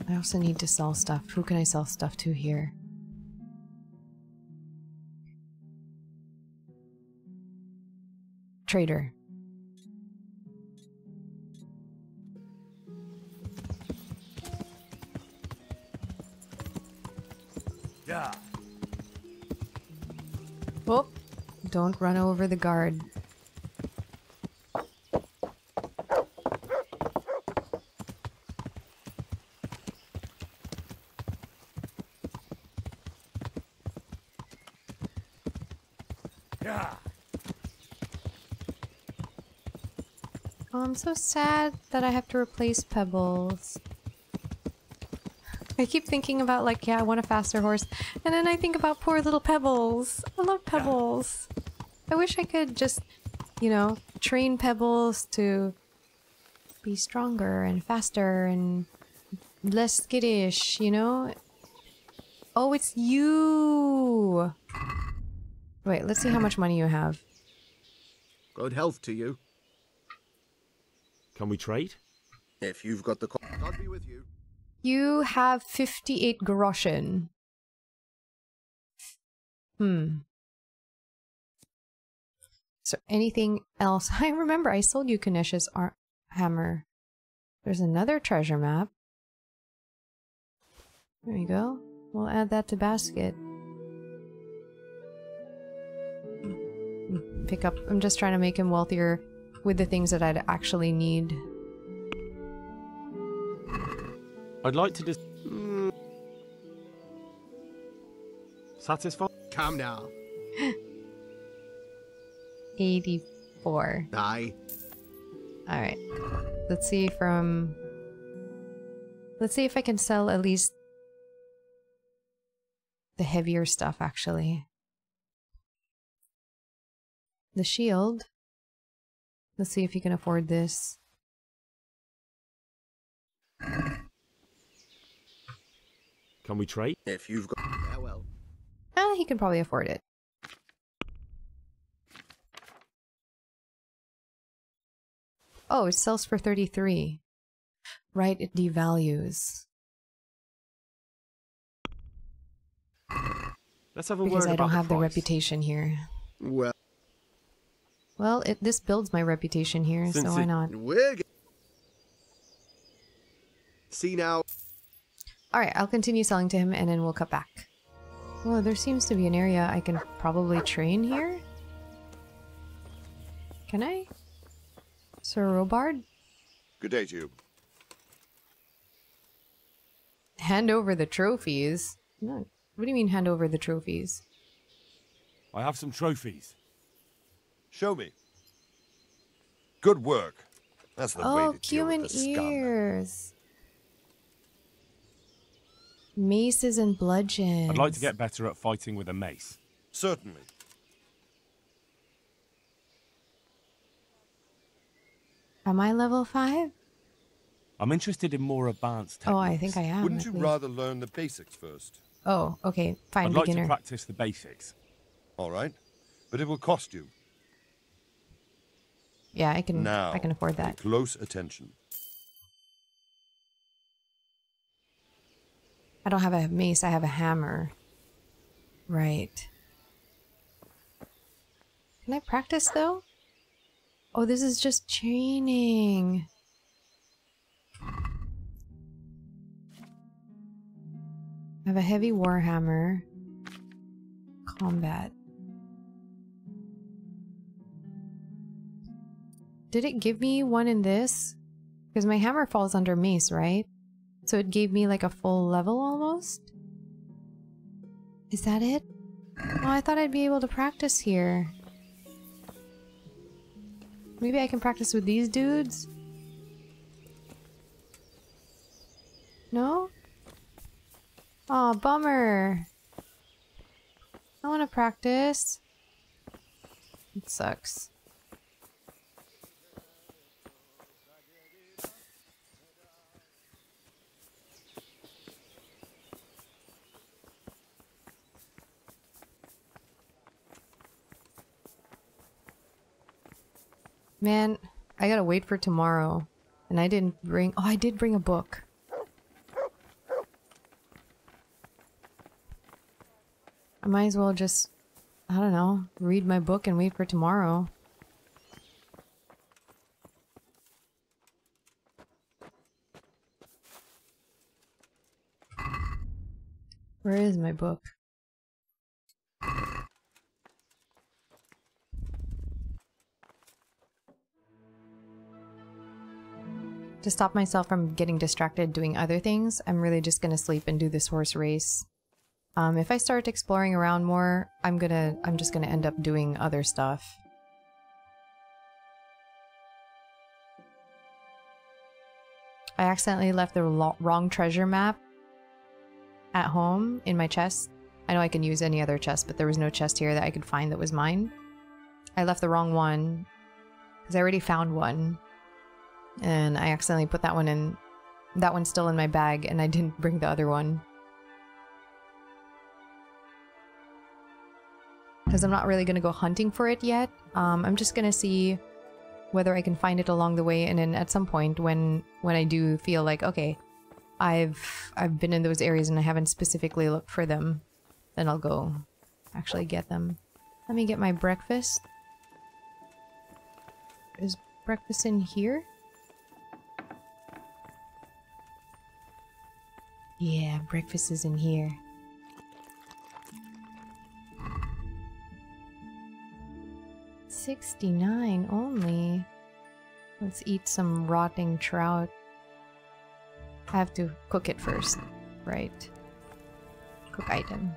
I also need to sell stuff. Who can I sell stuff to here? Trader. Yeah. Oh, don't run over the guard. I'm so sad that I have to replace Pebbles. I keep thinking about like, yeah, I want a faster horse, and then I think about poor little Pebbles. I love Pebbles. I wish I could just, you know, train Pebbles to be stronger and faster and less skittish, you know? Oh, it's you! Wait, let's see how much money you have. Good health to you. Can we trade? If you've got the co- I'll be with you. You have fifty-eight groschen. Hmm. So anything else? I remember I sold you Kanesh's hammer. There's another treasure map. There you go. We'll add that to basket. Pick up. I'm just trying to make him wealthier with the things that I'd actually need. I'd like to just... Mm. Satisfied? Come now. eighty-four. Aye. Alright. Let's see from... Let's see if I can sell at least... the heavier stuff, actually. The shield. Let's see if you can afford this. Can we trade? If you've got... Yeah, well. Ah, he can probably afford it. Oh, it sells for thirty-three. Right, it devalues. Let's have a word about the price. Because I don't have the reputation here. Well... Well, it, this builds my reputation here, Since so why not? See now. Alright, I'll continue selling to him and then we'll cut back. Well, there seems to be an area I can probably train here. Can I? Sir Robard? Good day to you. Hand over the trophies? No. What do you mean hand over the trophies? I have some trophies. Show me. Good work. That's the oh, way to deal with the scum. Oh, Cuman ears. Maces and bludgeons. I'd like to get better at fighting with a mace. Certainly. Am I level five? I'm interested in more advanced techniques. Oh, I think I am. Wouldn't you least. rather learn the basics first? Oh, okay. Fine, I'd beginner. I'd like to practice the basics. All right. But it will cost you. Yeah, I can. Now, I can afford that. Close attention. I don't have a mace. I have a hammer. Right. Can I practice though? Oh, this is just chaining. I have a heavy war hammer. Combat. Did it give me one in this? Because my hammer falls under mace, right? So it gave me like a full level almost? Is that it? Oh, I thought I'd be able to practice here. Maybe I can practice with these dudes? No? Aw, bummer. I want to practice. It sucks. Man, I gotta wait for tomorrow. And I didn't bring... Oh, I did bring a book. I might as well just... I don't know. Read my book and wait for tomorrow. Where is my book? To stop myself from getting distracted doing other things, I'm really just gonna sleep and do this horse race. Um, if I start exploring around more, I'm gonna- I'm just gonna end up doing other stuff. I accidentally left the wrong treasure map at home in my chest. I know I can use any other chest, but there was no chest here that I could find that was mine. I left the wrong one, because I already found one. And I accidentally put that one in. That one's still in my bag, and I didn't bring the other one. Because I'm not really going to go hunting for it yet. Um, I'm just going to see whether I can find it along the way, and then at some point when when I do feel like, okay, I've, I've been in those areas and I haven't specifically looked for them, then I'll go actually get them. Let me get my breakfast. Is breakfast in here? Yeah, breakfast is in here. sixty-nine only. Let's eat some rotting trout. I have to cook it first. Right. Cook item.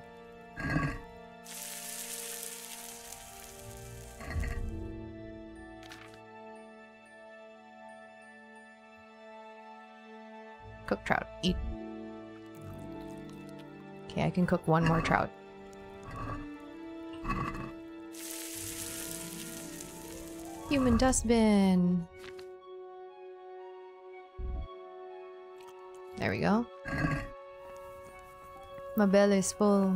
Cook trout. Eat. Okay, I can cook one more trout. Human dustbin! There we go. My belly is full.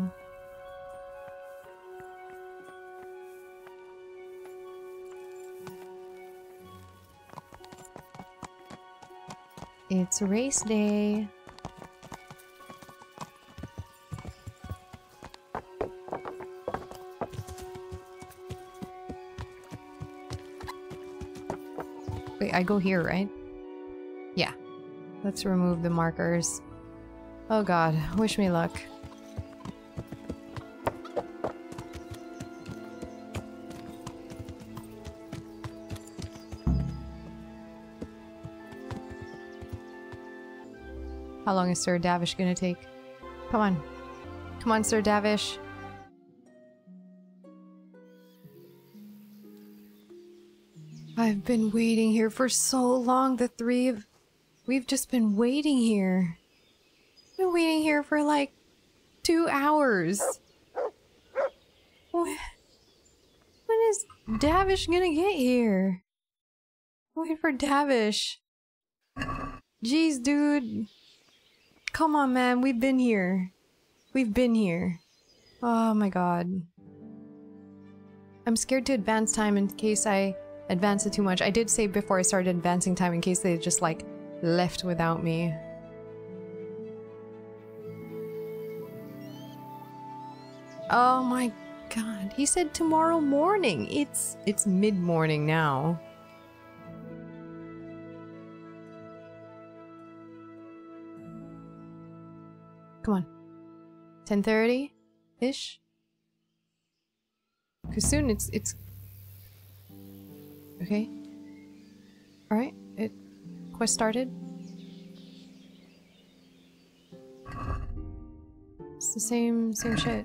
It's race day. Wait, I go here, right? Yeah. Let's remove the markers. Oh god, wish me luck. How long is Sir Divish gonna take? Come on. Come on, Sir Divish. I've been waiting here for so long, the three of... We've just been waiting here. Been waiting here for like... two hours. When, when is Divish gonna get here? Wait for Divish. Jeez, dude. Come on, man. We've been here. We've been here. Oh my god. I'm scared to advance time in case I... advance it too much. I did say before I started advancing time in case they just like left without me. Oh my god. He said tomorrow morning. It's it's mid-morning now. Come on. ten thirty-ish? Cause soon it's it's okay. Alright, it quest started. It's the same same shit.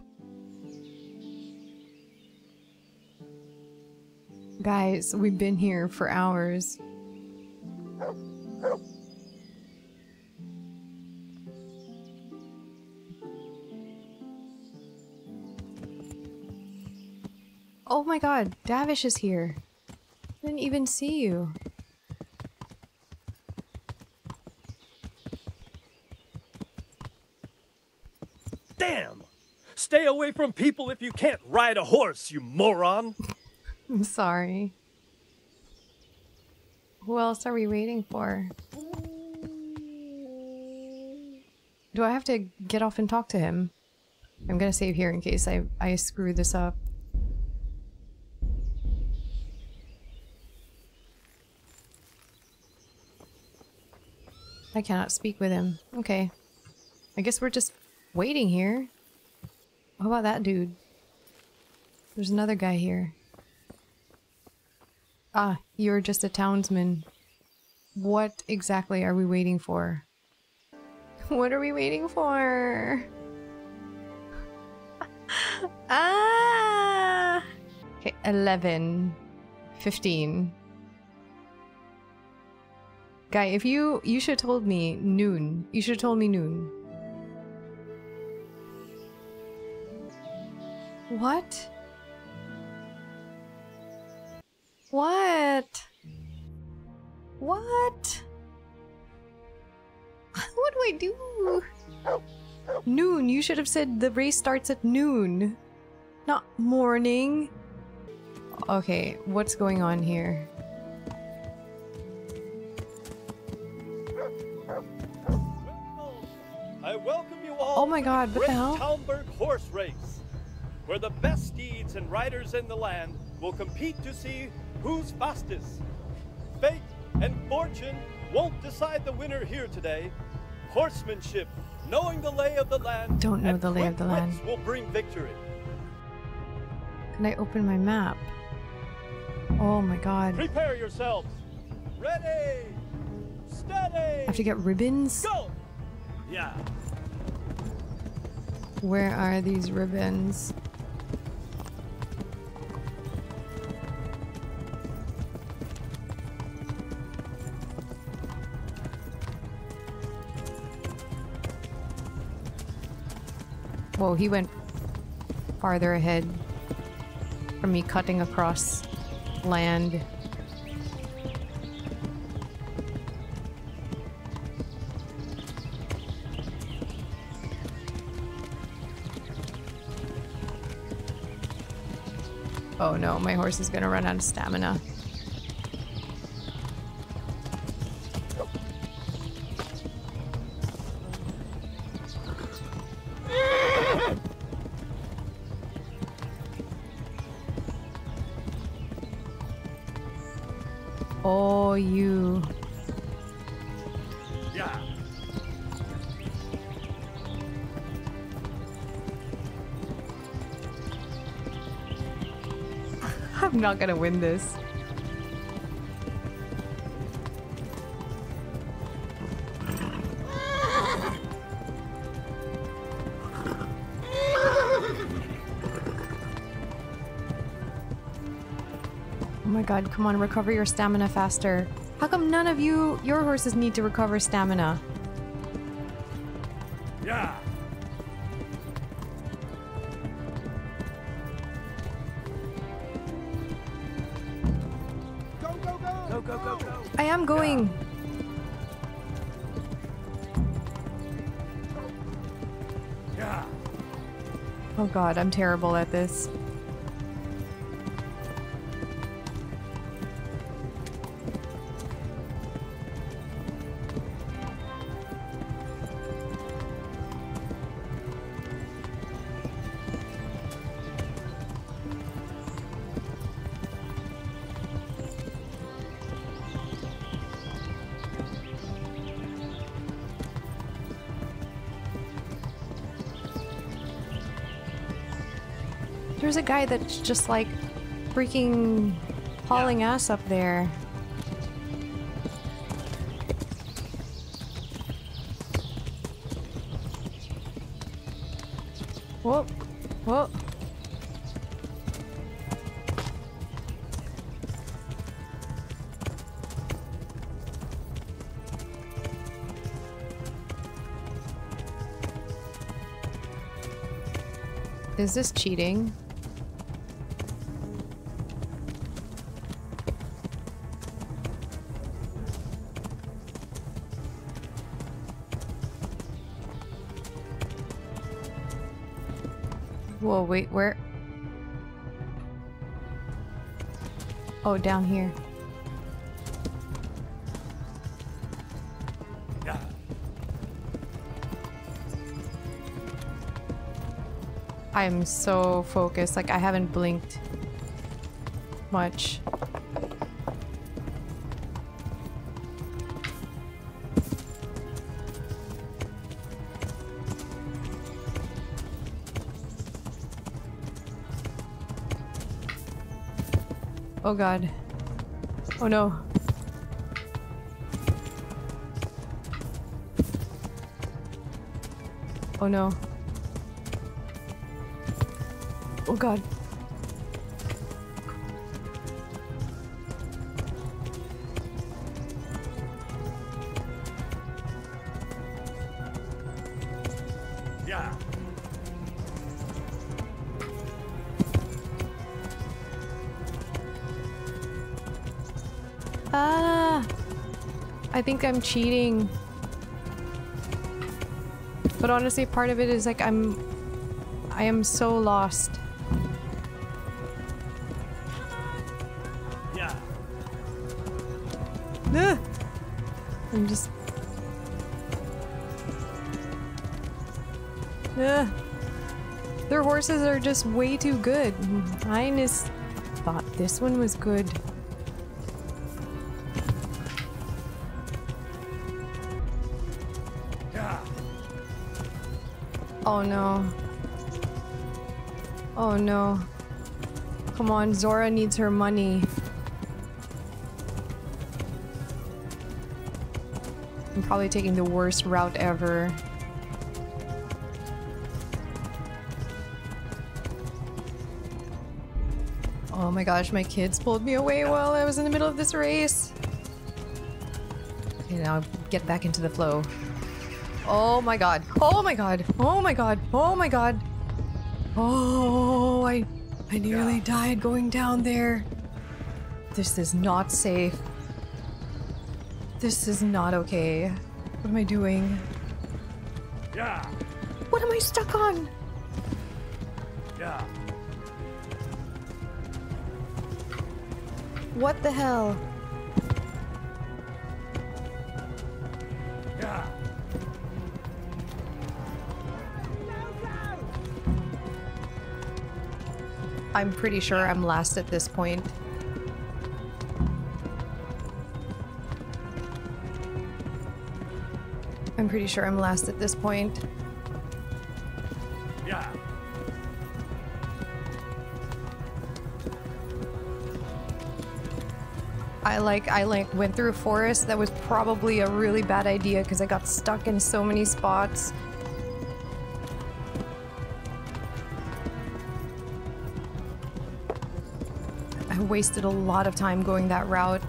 Guys, we've been here for hours. Oh my god, Divish is here. I didn't even see you. Damn! Stay away from people if you can't ride a horse, you moron! I'm sorry. Who else are we waiting for? Do I have to get off and talk to him? I'm gonna save here in case I, I screw this up. I cannot speak with him. Okay. I guess we're just waiting here. How about that dude? There's another guy here. Ah, you're just a townsman. What exactly are we waiting for? What are we waiting for? Ah! Okay, eleven, fifteen. Guy, if you, you should have told me noon. You should have told me noon. What? What? What? What do I do? Noon. You should have said the race starts at noon. Not morning. Okay, what's going on here? I welcome you all. Oh my god, what the hell? Talmberg horse race, where the best steeds and riders in the land will compete to see who's fastest. Fate and fortune won't decide the winner here today. Horsemanship, knowing the lay of the land, don't know the lay of the land, will bring victory. Can I open my map? Oh my god. Prepare yourselves. Ready, steady. I have to get ribbons. Go. Yeah. Where are these ribbons? Whoa, he went farther ahead from me cutting across land. Oh no, my horse is gonna run out of stamina. Oh, you. Yeah. I'm not gonna win this. God, come on, recover your stamina faster. How come none of you, your horses need to recover stamina? Yeah. Go, go, go. Go, go, go, go. I am going. Yeah. Yeah. Oh god, I'm terrible at this. There's a guy that's just like freaking hauling yeah. ass up there. Whoa, whoa. Is this cheating? Whoa, wait, where? Oh, down here. I'm so focused, like I haven't blinked much. Oh god. Oh no. Oh no. Oh god. Yeah. Ah, I think I'm cheating. But honestly, part of it is like I'm I am so lost. Yeah. Ugh. I'm just Ugh. Their horses are just way too good. Mine is thought this one was good. Oh no. Oh no. Come on, Zora needs her money. I'm probably taking the worst route ever. Oh my gosh, my kids pulled me away while I was in the middle of this race. Okay, now get back into the flow. Oh my god. Oh my god. Oh my god. Oh my god. Oh, I I nearly yeah. died going down there. This is not safe. This is not okay. What am I doing? Yeah. What am I stuck on? Yeah. What the hell? Yeah. I'm pretty sure I'm last at this point. I'm pretty sure I'm last at this point. Yeah. I like I like went through a forest. That was probably a really bad idea because I got stuck in so many spots. Wasted a lot of time going that route.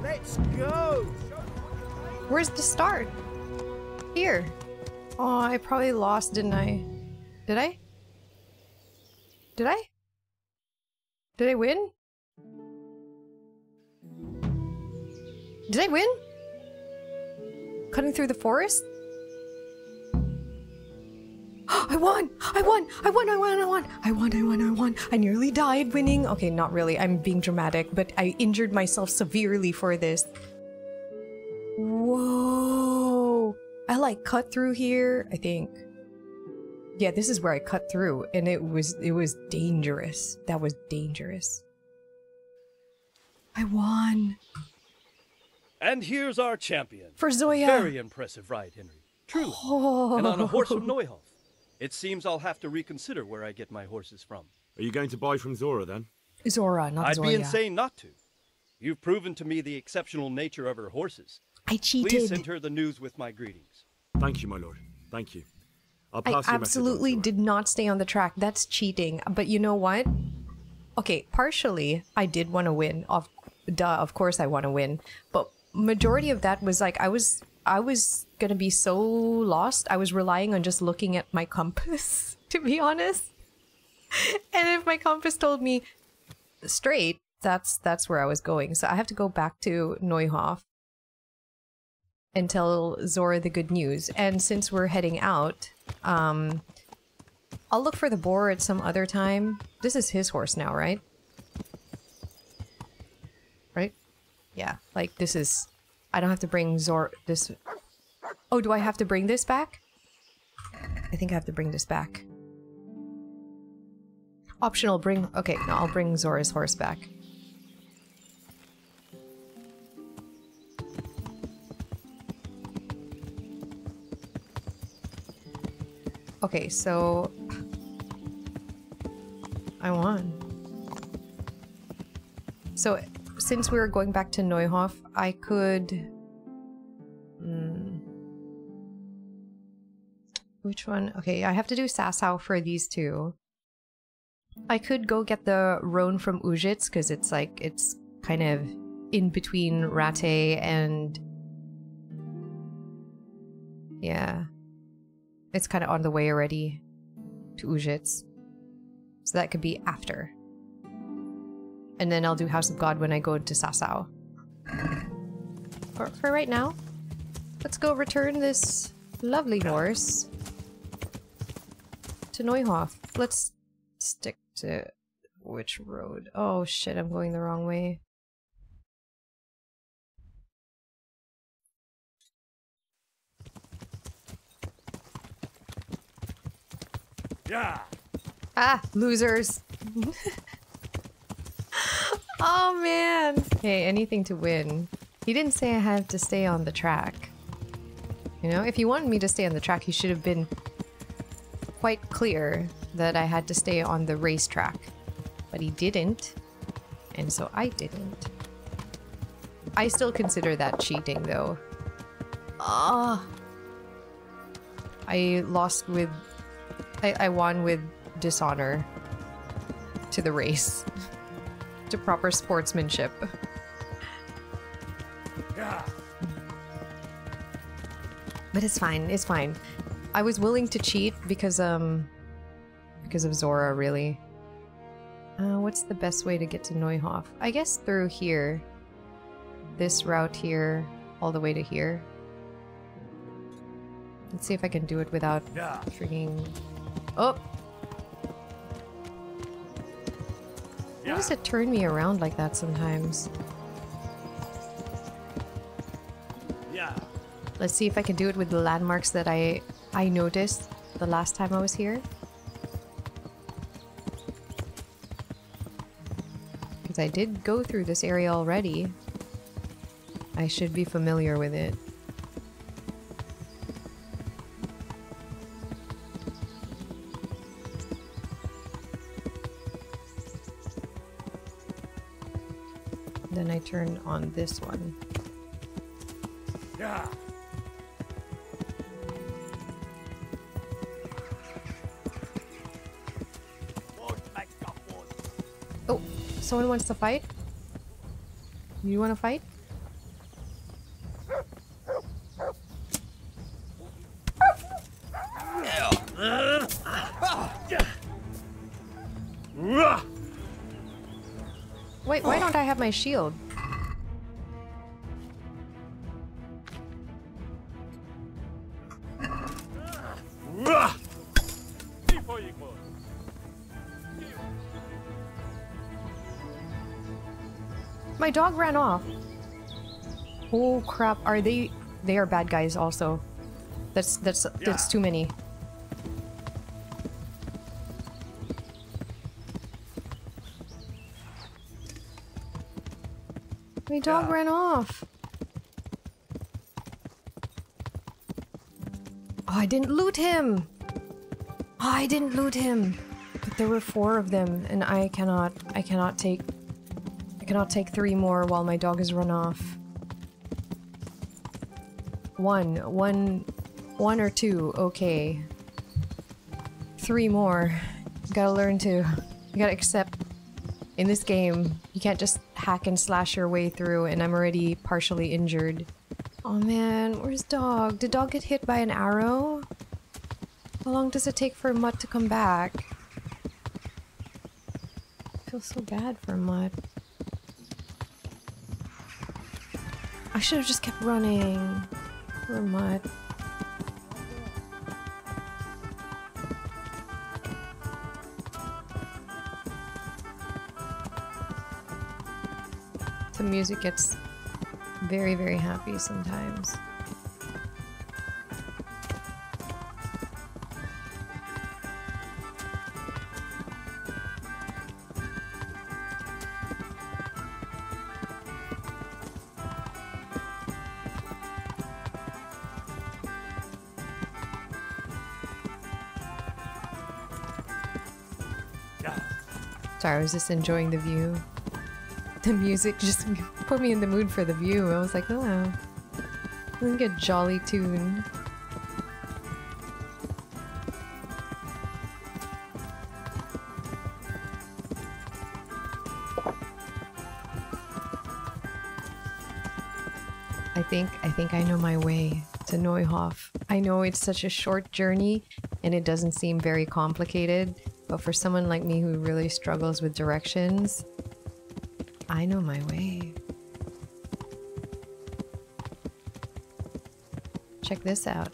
Let's go. Where's the start? Here. Oh, I probably lost, didn't I? Did I? Did I? Did I win? Did I win? Cutting through the forest? I won! I won! I won! I won! I won! I won! I won! I won! I nearly died winning. Okay, not really. I'm being dramatic, but I injured myself severely for this. Whoa! I like cut through here, I think. Yeah, this is where I cut through, and it was it was dangerous. That was dangerous. I won. And here's our champion. For Zoya. Very impressive ride, Henry. Truly. Oh. And on a horse from Neuhof. It seems I'll have to reconsider where I get my horses from. Are you going to buy from Zora then? Zora, not I'd Zoya. I'd be insane not to. You've proven to me the exceptional nature of her horses. I cheated. Please send her the news with my greetings. Thank you, my lord. Thank you. I'll pass I you absolutely on, did not stay on the track. That's cheating. But you know what? Okay, partially, I did want to win. Of, duh, of course I want to win. But majority of that was like I was I was gonna be so lost. I was relying on just looking at my compass, to be honest. And if my compass told me straight, that's that's where I was going. So I have to go back to Neuhof and tell Zora the good news. And since we're heading out, um, I'll look for the boar at some other time. This is his horse now, right? Right? Yeah, like this is... I don't have to bring Zor... this... Oh, do I have to bring this back? I think I have to bring this back. Optional, bring... Okay, no, I'll bring Zora's horse back. Okay, so... I won. So, since we were going back to Neuhof, I could... Mm, which one? Okay, I have to do Sasau for these two. I could go get the Roan from Uzhitz, because it's like, it's kind of in between Rattay and... Yeah. It's kind of on the way already to Uzhitz. So that could be after. And then I'll do House of God when I go to Sasau. For, for right now, let's go return this lovely horse to Neuhof. Let's stick to which road? Oh shit, I'm going the wrong way. Yeah. Ah, losers. Oh man. Hey, anything to win. He didn't say I had to stay on the track. You know, if he wanted me to stay on the track, he should have been quite clear that I had to stay on the racetrack. But he didn't. And so I didn't. I still consider that cheating though. Ah. I lost with... I, I won with dishonor to the race. To proper sportsmanship. Yeah. But it's fine, it's fine. I was willing to cheat because um because of Zora, really. Uh, what's the best way to get to Neuhof? I guess through here. This route here, all the way to here. Let's see if I can do it without yeah. freaking... Oh! Why does it turn me around like that sometimes? Yeah. Let's see if I can do it with the landmarks that I I noticed the last time I was here. Because I did go through this area already. I should be familiar with it. Turn on this one. Yeah. Oh, someone wants to fight? You want to fight? Wait, why don't I have my shield? My dog ran off. Oh crap, are they they are bad guys also. That's that's yeah. that's too many. My dog yeah. ran off. Oh, I didn't loot him. Oh, I didn't loot him. But there were four of them and I cannot I cannot take I cannot take three more while my dog has run off. One, one, one or two, okay. Three more. You gotta learn to, you gotta accept in this game, you can't just hack and slash your way through and I'm already partially injured. Oh man, where's dog? Did dog get hit by an arrow? How long does it take for Mutt to come back? I feel so bad for Mutt. I should have just kept running. Poor Mutt. The music gets very, very happy sometimes. Sorry, I was just enjoying the view. The music just put me in the mood for the view. I was like, oh, like a jolly tune. I think, I think I know my way to Neuhof. I know it's such a short journey and it doesn't seem very complicated. But for someone like me who really struggles with directions, I know my way. Check this out.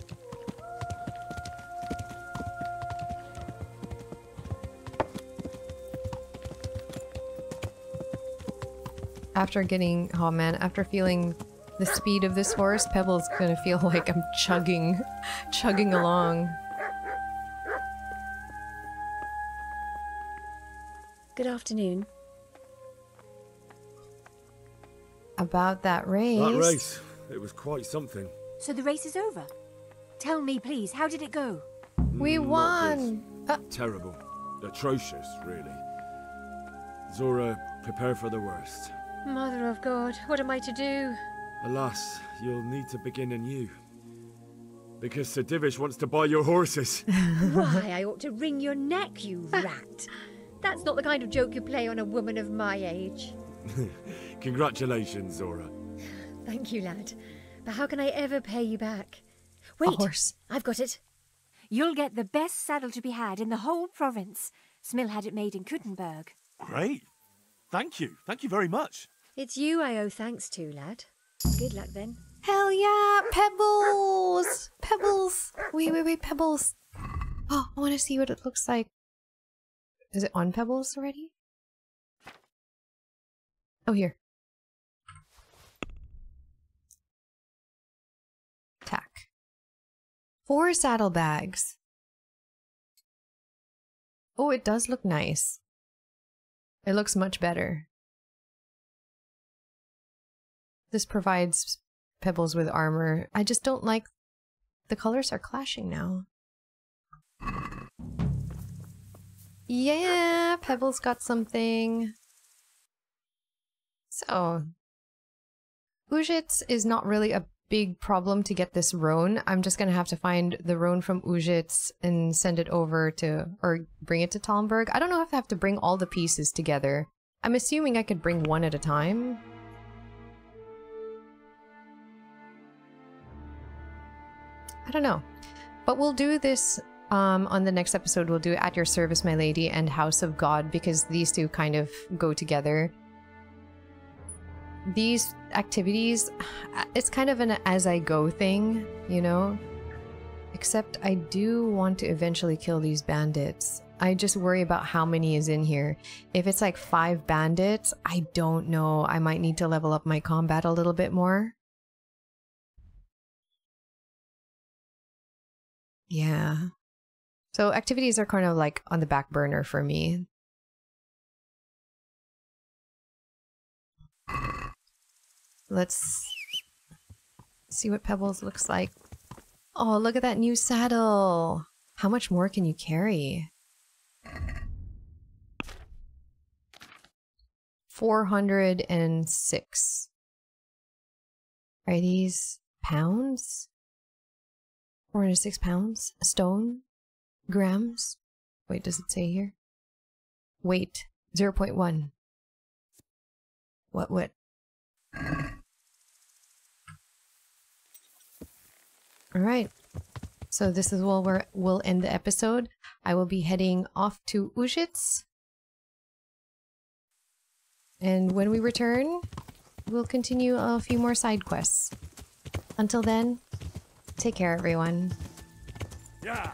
After getting, oh man, after feeling the speed of this horse, Pebbles gonna feel like I'm chugging, chugging along. Good afternoon. About that race. That race. It was quite something. So the race is over? Tell me, please, how did it go? We mm, won! Uh Terrible. Atrocious, really. Zora, prepare for the worst. Mother of God, what am I to do? Alas, you'll need to begin anew. Because Sir Divish wants to buy your horses. Why, I ought to wring your neck, you rat. That's not the kind of joke you play on a woman of my age. Congratulations, Zora. Thank you, lad. But how can I ever pay you back? Wait, horse. I've got it. You'll get the best saddle to be had in the whole province. Smil had it made in Kuttenberg. Great. Thank you. Thank you very much. It's you I owe thanks to, lad. Good luck, then. Hell yeah, Pebbles! Pebbles! Wait, wait, wait, Pebbles. Oh, I want to see what it looks like. Is it on Pebbles already? Oh, here. Tack. Four saddlebags. Oh, it does look nice. It looks much better. This provides Pebbles with armor. I just don't like... The colors are clashing now. Yeah, Pebbles got something. So, Uzhitz is not really a big problem to get this roan. I'm just going to have to find the roan from Uzhitz and send it over to, or bring it to Talmberg. I don't know if I have to bring all the pieces together. I'm assuming I could bring one at a time. I don't know. But we'll do this... Um, on the next episode, we'll do At Your Service, My Lady, and House of God, because these two kind of go together. These activities, it's kind of an as-I-go thing, you know? Except I do want to eventually kill these bandits. I just worry about how many is in here. If it's like five bandits, I don't know. I might need to level up my combat a little bit more. Yeah. So activities are kind of like on the back burner for me. Let's see what Pebbles looks like. Oh, look at that new saddle. How much more can you carry? four hundred six. Are these pounds? four hundred six pounds? A stone? Grams? Wait, does it say here? Weight, zero point one. What, what? Alright. So this is where we're, we'll end the episode. I will be heading off to Uzhitz. And when we return, we'll continue a few more side quests. Until then, take care, everyone. Yeah!